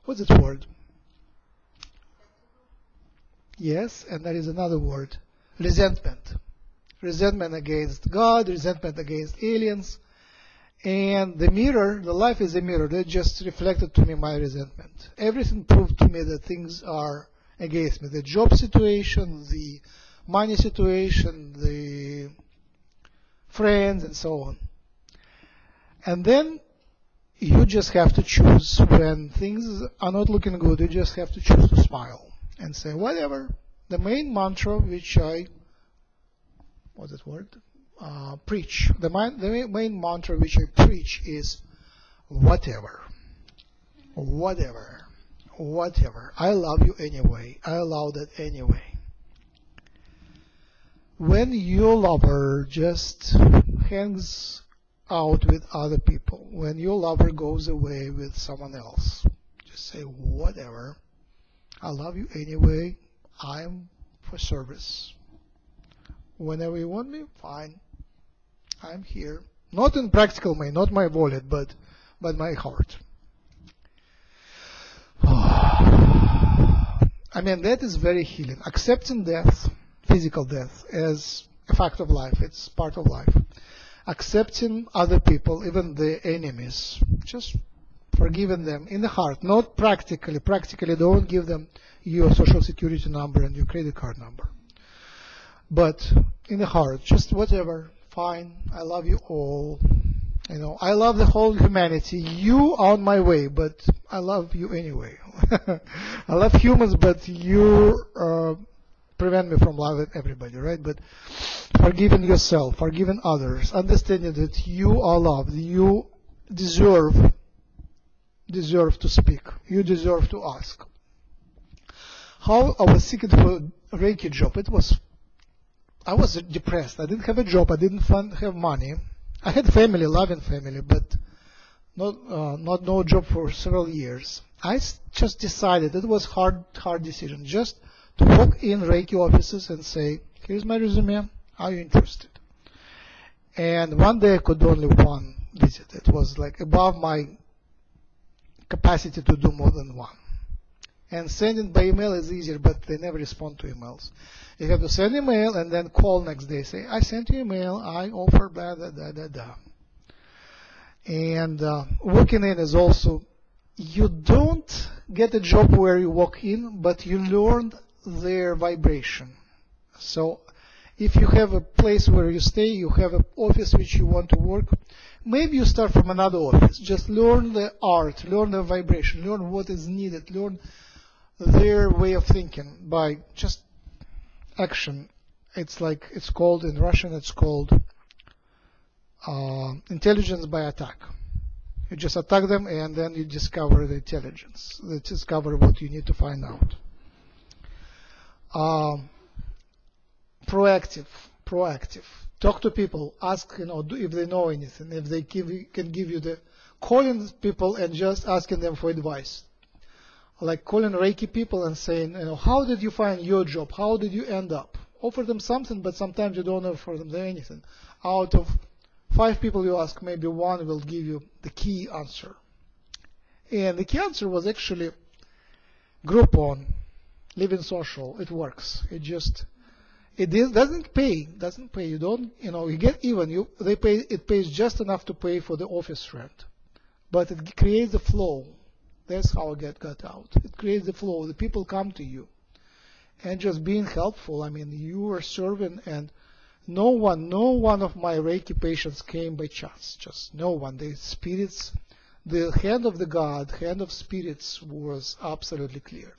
what's that word? Yes, and there is another word, resentment. Resentment against God, resentment against aliens. And the mirror, the life is a mirror, that just reflected to me my resentment. Everything proved to me that things are against me. The job situation, the money situation, the friends, and so on. And then you just have to choose when things are not looking good. You just have to choose to smile and say, whatever. The main mantra which I, what's that word? Preach. The main mantra which I preach is whatever, whatever, whatever. I love you anyway. I allow that anyway. When your lover just hangs out with other people, when your lover goes away with someone else, just say whatever. I love you anyway. I'm for service. Whenever you want me, fine. I'm here. Not in practical way, not my wallet, but my heart. I mean, that is very healing. Accepting death, physical death, as a fact of life. It's part of life. Accepting other people, even the enemies, just forgiving them in the heart, not practically. Practically, don't give them your social security number and your credit card number. But in the heart, just whatever, fine, I love you all, you know, I love the whole humanity, you are on my way, but I love you anyway. I love humans, but you prevent me from loving everybody, right? But forgiving yourself, forgiving others, understanding that you are loved, you deserve to speak, you deserve to ask. How I was seeking for a Reiki job, it was, I was depressed. I didn't have a job. I didn't have money. I had family, loving family, but no job for several years. I just decided, it was hard decision, just to walk in Reiki offices and say, here's my resume. Are you interested? And one day I could only one visit. It was like above my capacity to do more than one. And sending by email is easier, but they never respond to emails. You have to send email and then call next day. Say, I sent you email, I offer blah, blah, blah, blah, blah. And walking in is also, you don't get a job where you walk in, but you learn their vibration. So if you have a place where you stay, you have an office which you want to work, maybe you start from another office. Just learn the art, learn the vibration, learn what is needed, learn their way of thinking by just action. It's like, it's called in Russian, it's called intelligence by attack. You just attack them and then you discover the intelligence. You discover what you need to find out. Proactive. Talk to people, ask if they know anything, if they can give you the... Calling people and just asking them for advice. Like calling Reiki people and saying, how did you find your job? How did you end up? Offer them something, but sometimes you don't offer them anything. Out of 5 people you ask, maybe 1 will give you the key answer. And the key answer was actually Groupon, Living Social. It works. It just... It doesn't pay. You don't, you get even. It pays just enough to pay for the office rent, but it creates a flow. That's how it got out. It creates the flow. The people come to you, and just being helpful. I mean, you are serving, and no one of my Reiki patients came by chance. Just no one. The spirits, the hand of the God, hand of spirits, was absolutely clear.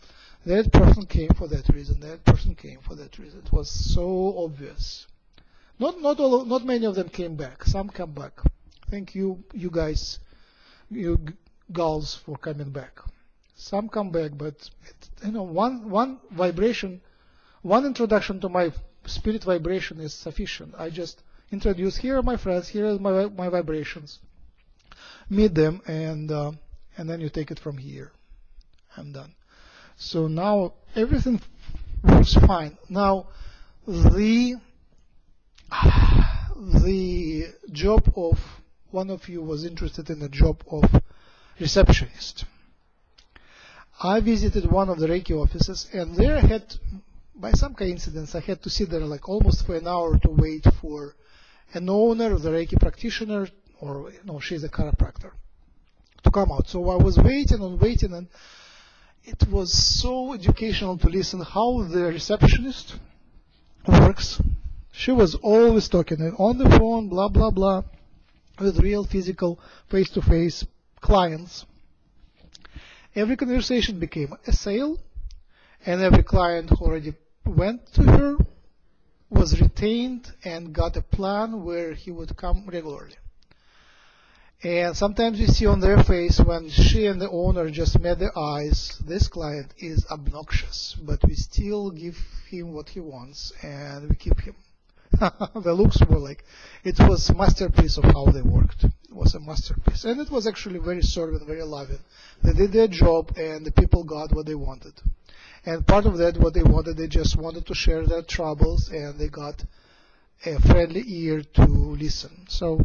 That person came for that reason. That person came for that reason. It was so obvious. Not many of them came back. Some come back. Thank you guys, you gals, for coming back. Some come back, but one vibration, one introduction to my spirit vibration is sufficient. I just introduce, here are my friends, here are my vibrations. Meet them, and then you take it from here. I'm done. So now everything works fine. Now the job of one of you was interested in the job of receptionist. I visited one of the Reiki offices, and there I had, by some coincidence, I had to sit there like almost for an hour to wait for an owner, the Reiki practitioner, or she's a chiropractor, to come out. So I was waiting, and it was so educational to listen how the receptionist works. She was always talking on the phone, blah, blah, blah, with real physical face-to-face clients. Every conversation became a sale, and every client who already went to her was retained and got a plan where he would come regularly. And sometimes you see on their face when she and the owner just met their eyes, this client is obnoxious, but we still give him what he wants and we keep him. The looks were like, it was a masterpiece of how they worked. It was a masterpiece. And it was actually very serving, very loving. They did their job and the people got what they wanted. And part of that, what they wanted, they just wanted to share their troubles, and they got a friendly ear to listen. So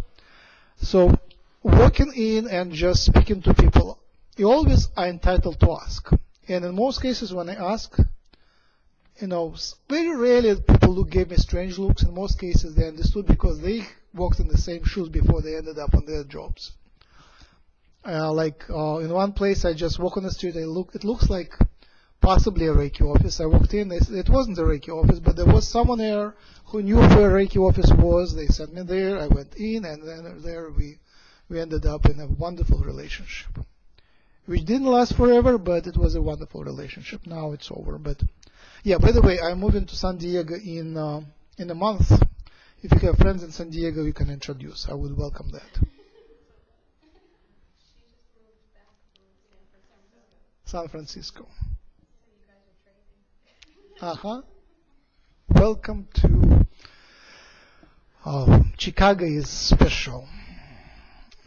walking in and just speaking to people, you always are entitled to ask. And in most cases when I ask, very rarely people who gave me strange looks. In most cases they understood because they walked in the same shoes before they ended up on their jobs. In one place I just walk on the street, it looks like possibly a Reiki office. I walked in, it wasn't a Reiki office, but there was someone there who knew where a Reiki office was. They sent me there, I went in, and then there we ended up in a wonderful relationship, which didn't last forever, but it was a wonderful relationship. Now it's over, but yeah. By the way, I'm moving to San Diego in a month. If you have friends in San Diego, you can introduce. I would welcome that. San Francisco. Welcome to Chicago. Is special.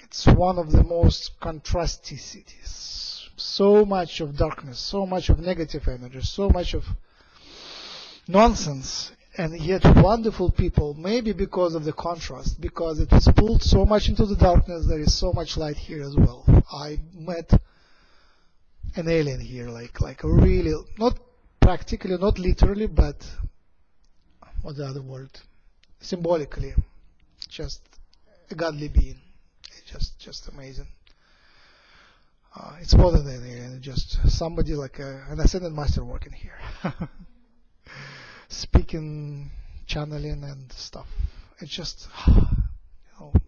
It's one of the most contrasty cities. So much of darkness, so much of negative energy, so much of nonsense, and yet wonderful people, maybe because of the contrast, because it was pulled so much into the darkness, there is so much light here as well. I met an alien here, like really, not practically, not literally, but what's the other word? Symbolically, just a godly being. Just amazing. It's more than anything, just somebody like an ascended master working here. Speaking, channeling and stuff. It's just,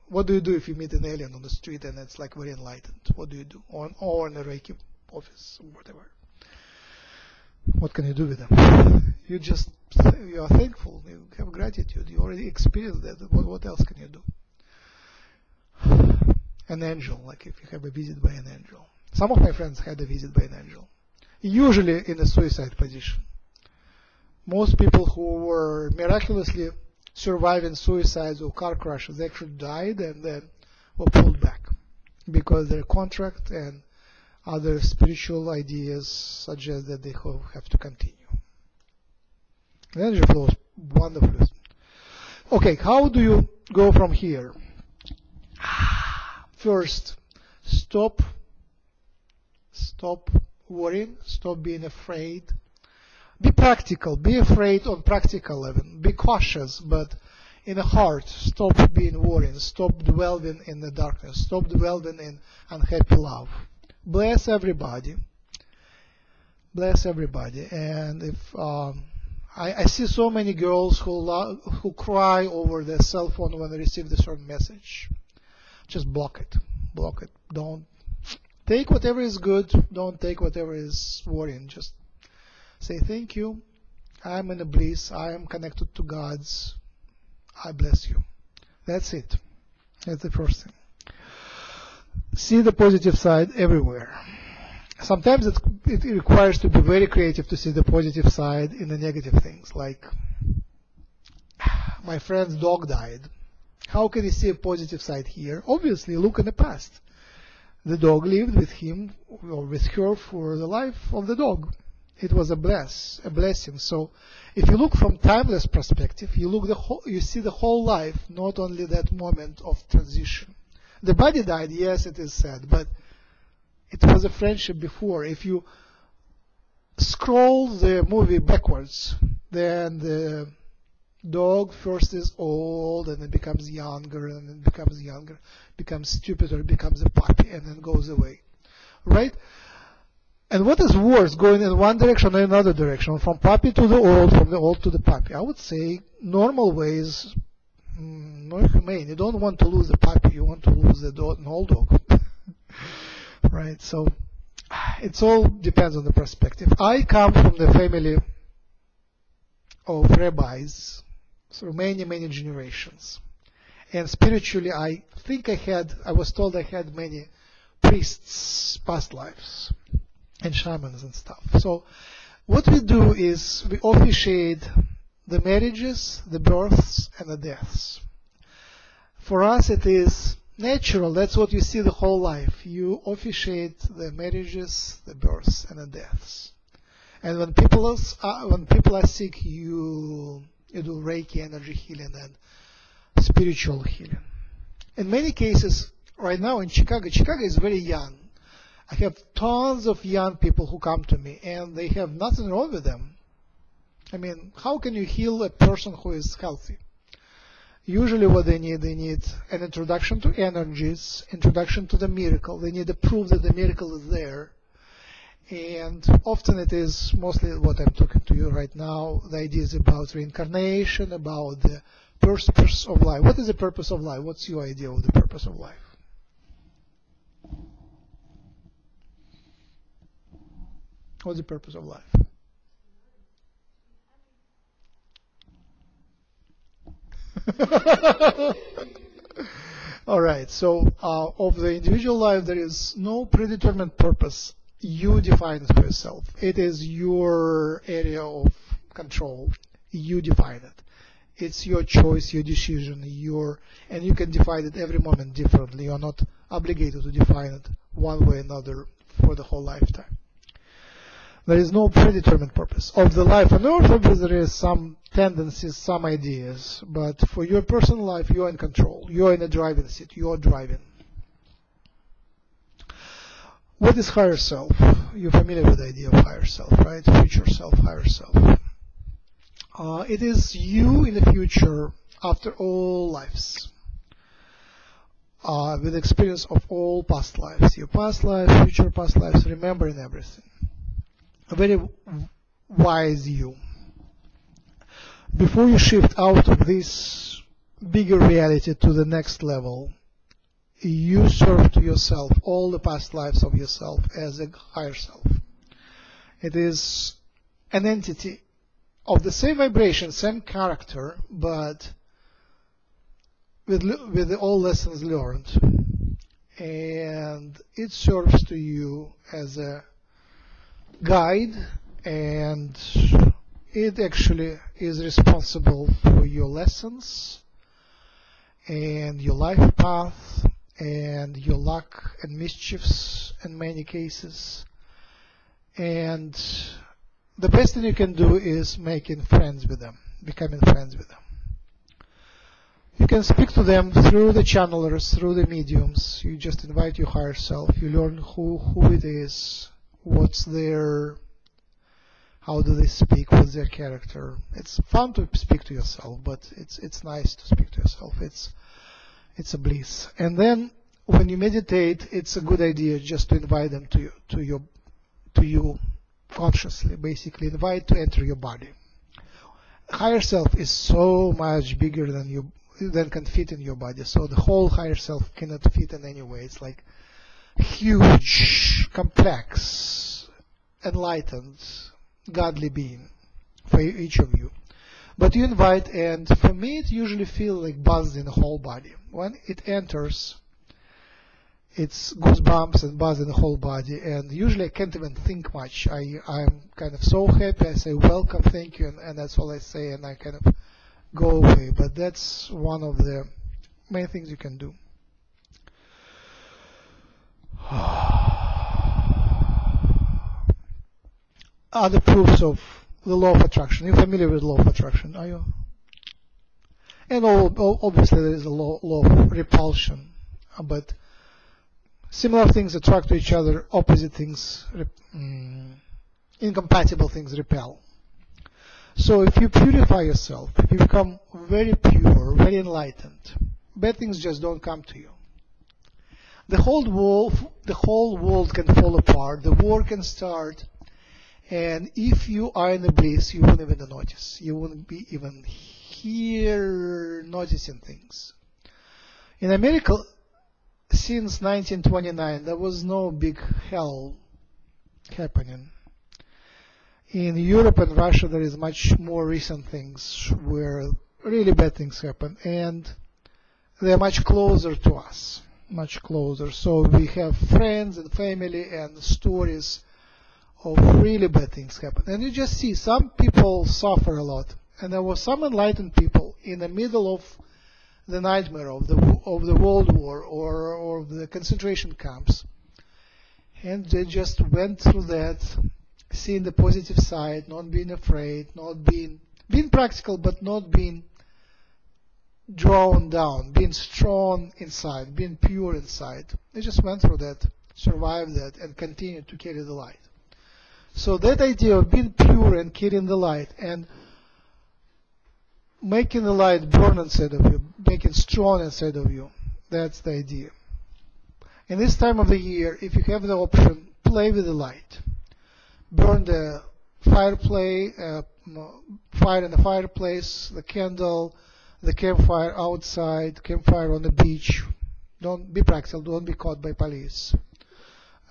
what do you do if you meet an alien on the street and it's like very enlightened? What do you do? Or in a Reiki office or whatever. What can you do with them? You are thankful, you have gratitude, you already experienced that. What else can you do? An angel, like if you have a visit by an angel. Some of my friends had a visit by an angel, usually in a suicide position. Most people who were miraculously surviving suicides or car crashes actually died and then were pulled back because their contract and other spiritual ideas suggest that they have to continue. The energy flows wonderfully. Okay, how do you go from here? First, stop worrying, stop being afraid. Be practical, be afraid on practical level, be cautious, but in the heart, stop being worrying, stop dwelling in the darkness, stop dwelling in unhappy love. Bless everybody, and if I see so many girls who cry over their cell phone when they receive this certain message. Just block it, don't take whatever is good, don't take whatever is worrying, just say thank you, I am in a bliss, I am connected to God's, I bless you. That's it, that's the first thing. See the positive side everywhere. Sometimes it requires to be very creative to see the positive side in the negative things, like my friend's dog died. How can you see a positive side here? Obviously, look in the past. The dog lived with him or with her for the life of the dog. It was a blessing. So if you look from timeless perspective, you look you see the whole life, not only that moment of transition. The body died, yes, it is sad, but it was a friendship before. If you scroll the movie backwards, then the dog first is old, and it becomes younger, and it becomes younger, becomes stupider, becomes a puppy, and then goes away, right? And what is worse, going in one direction or another direction, from puppy to the old, from the old to the puppy? I would say normal ways, not humane. You don't want to lose the puppy, you want to lose the old dog, right? So it all depends on the perspective. I come from the family of rabbis through many, many generations. And spiritually, I think I was told I had many priests, past lives, and shamans and stuff. So what we do is we officiate the marriages, the births, and the deaths. For us, it is natural. That's what you see the whole life. You officiate the marriages, the births, and the deaths. And when people are sick, you do Reiki energy healing and spiritual healing. In many cases, right now in Chicago, Chicago is very young. I have tons of young people who come to me, and they have nothing wrong with them. I mean, how can you heal a person who is healthy? Usually what they need an introduction to energies, introduction to the miracle. They need to prove that the miracle is there. And often it is mostly what I'm talking to you right now, the ideas about reincarnation, about the purpose of life. What is the purpose of life? What's your idea of the purpose of life? What's the purpose of life? All right, so of the individual life, there is no predetermined purpose. You define it for yourself. It is your area of control. You define it. It's your choice, your decision, and you can define it every moment differently. You're not obligated to define it one way or another for the whole lifetime. There is no predetermined purpose. Of the life on earth, obviously there is some tendencies, some ideas, but for your personal life, you're in control. You're in the driving seat. You're driving. What is higher self? You're familiar with the idea of higher self, right? Future self, higher self. It is you in the future after all lives, with experience of all past lives, your past lives, future past lives, remembering everything. A very wise you. Before you shift out of this bigger reality to the next level, you serve to yourself all the past lives of yourself as a higher self. It is an entity of the same vibration, same character, but with all lessons learned. And it serves to you as a guide, and it actually is responsible for your lessons and your life path and your luck and mischiefs in many cases. And the best thing you can do is making friends with them, becoming friends with them. You can speak to them through the channelers, through the mediums. You just invite your higher self. You learn who it is, what's their, how do they speak, what's their character. It's fun to speak to yourself, but it's nice to speak to yourself. It's a bliss. And then when you meditate, it's a good idea just to invite them to you consciously, basically invite to enter your body. Higher self is so much bigger than you can fit in your body, so the whole higher self cannot fit in any way. It's like huge, complex, enlightened, godly being for each of you. But you invite, and for me it usually feels like buzzed in the whole body. When it enters, it's goosebumps and buzz in the whole body, and usually I can't even think much. I'm kind of so happy, I say welcome, thank you, and that's all I say, and I kind of go away. But that's one of the main things you can do. Other proofs of the law of attraction. You're familiar with the law of attraction, are you? And obviously there is a law of repulsion, but similar things attract to each other, opposite things, incompatible things repel. So if you purify yourself, if you become very pure, very enlightened, bad things just don't come to you. The whole world can fall apart, the war can start, and if you are in the bliss, you won't even notice. You won't be even here noticing things. In America, since 1929, there was no big hell happening. In Europe and Russia, there is much more recent things where really bad things happen, and they're much closer to us, much closer. So we have friends and family and stories of really bad things happen. And you just see some people suffer a lot, and there were some enlightened people in the middle of the nightmare of the World War or the concentration camps, and they just went through that, seeing the positive side, not being afraid, not being practical, but not being drawn down, being strong inside, being pure inside. They just went through that, survived that, and continued to carry the light. So that idea of being pure and carrying the light and making the light burn inside of you, making it strong inside of you. That's the idea. In this time of the year, if you have the option, play with the light. Burn the fire in the fireplace, the candle, the campfire outside, campfire on the beach. Don't be practical, don't be caught by police.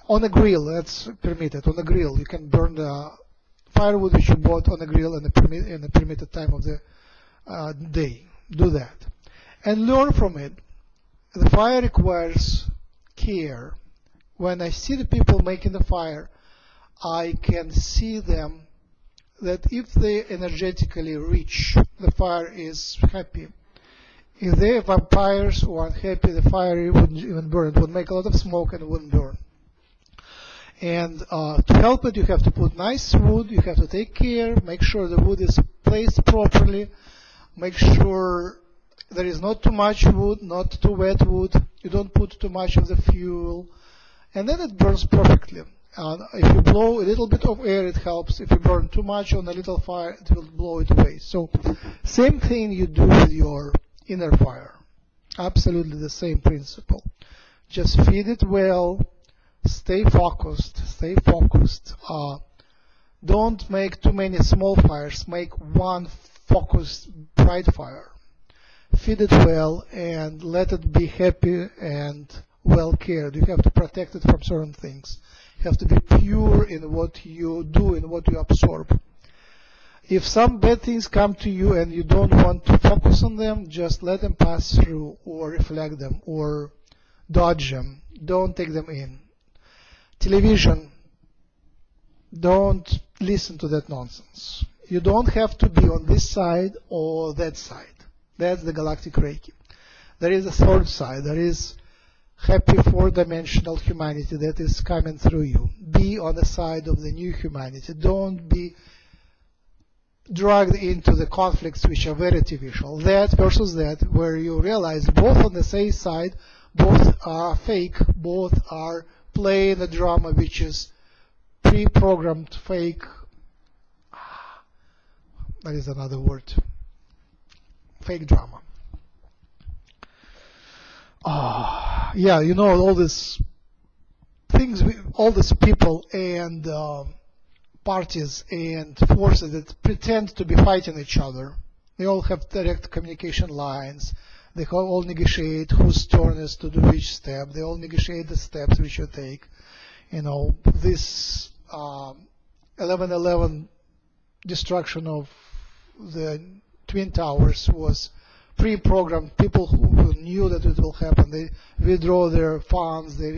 On a grill, that's permitted. On a grill, you can burn the firewood which you bought on a grill in the permitted time of the day. Do that and learn from it. The fire requires care. When I see the people making the fire, I can see them that if they energetically rich, the fire is happy. If they are vampires or unhappy, the fire wouldn't even burn. It would make a lot of smoke and it wouldn't burn. And to help it, you have to put nice wood, you have to take care, make sure the wood is placed properly. Make sure there is not too much wood, not too wet wood. You don't put too much of the fuel. And then it burns perfectly. If you blow a little bit of air, it helps. If you burn too much on a little fire, it will blow it away. So same thing you do with your inner fire. Absolutely the same principle. Just feed it well. Stay focused. Stay focused. Don't make too many small fires. Make one focused bright fire. Feed it well and let it be happy and well cared. You have to protect it from certain things. You have to be pure in what you do, in what you absorb. If some bad things come to you and you don't want to focus on them, just let them pass through or reflect them or dodge them. Don't take them in. Television, don't listen to that nonsense. You don't have to be on this side or that side. That's the Galactic Reiki. There is a third side. There is happy four-dimensional humanity that is coming through you. Be on the side of the new humanity. Don't be dragged into the conflicts which are very typical. That versus that, where you realize both on the same side, both are fake, both are playing a drama which is pre-programmed fake. That is another word. Fake drama. Yeah, you know, all these things, all these people and parties and forces that pretend to be fighting each other. They all have direct communication lines. They all negotiate whose turn is to do which step. They all negotiate the steps which you take. You know, this 11/11 destruction of the Twin Towers was pre-programmed. People who knew that it will happen, they withdraw their funds, they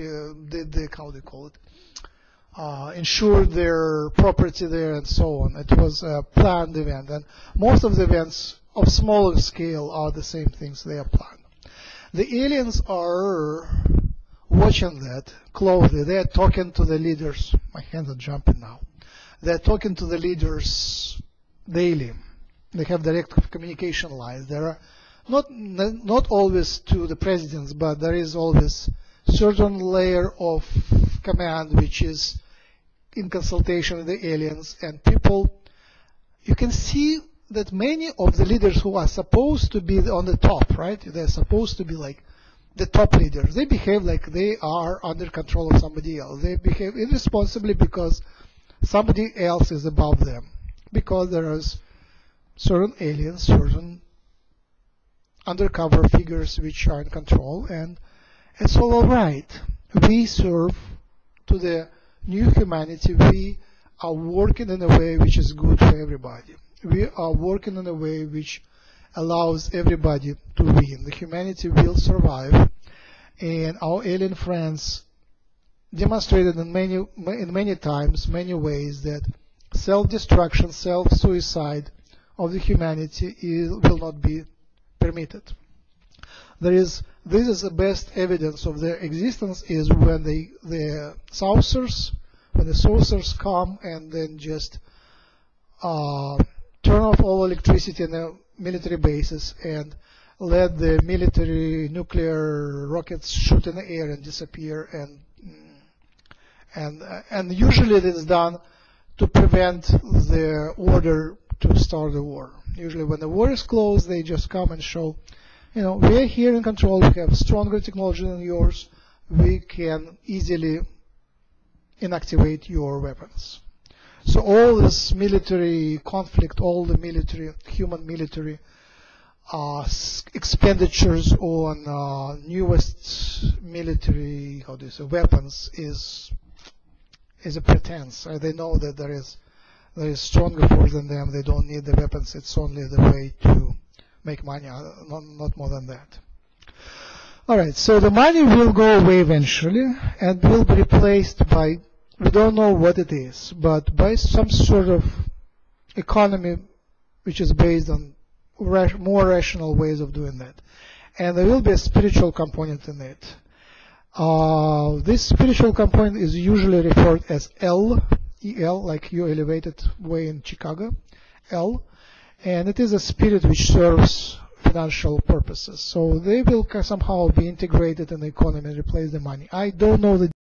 how they call it, insured their property there and so on. It was a planned event, and most of the events of smaller scale are the same things they are planned. The aliens are watching that closely. They are talking to the leaders. My hands are jumping now. They are talking to the leaders daily. They have direct communication lines. There are not always to the presidents, but there is always certain layer of command which is in consultation with the aliens and people. You can see that many of the leaders who are supposed to be on the top, right? They're supposed to be like the top leaders. They behave like they are under control of somebody else. They behave irresponsibly because somebody else is above them, because there is certain aliens, certain undercover figures which are in control, and it's all right. We serve to the new humanity. We are working in a way which is good for everybody. We are working in a way which allows everybody to win. The humanity will survive, and our alien friends demonstrated in many times, many ways that self-destruction, self-suicide of the humanity will not be permitted. This is the best evidence of their existence is when the saucers come and then just turn off all electricity in the military bases and let the military nuclear rockets shoot in the air and disappear, and usually it is done to prevent the order to start the war. Usually when the war is closed, they just come and show, you know, we're here in control, we have stronger technology than yours, we can easily inactivate your weapons. So all this military conflict, all the military, human military expenditures on newest military, how do you say, weapons is a pretense. They know that there is stronger force than them. They don't need the weapons. It's only the way to make money, not more than that. All right. So the money will go away eventually and will be replaced by, we don't know what it is, but by some sort of economy which is based on more rational ways of doing that. And there will be a spiritual component in it. This spiritual component is usually referred as El, E-L, like your elevated way in Chicago, El. And it is a spirit which serves financial purposes. So they will somehow be integrated in the economy and replace the money. I don't know the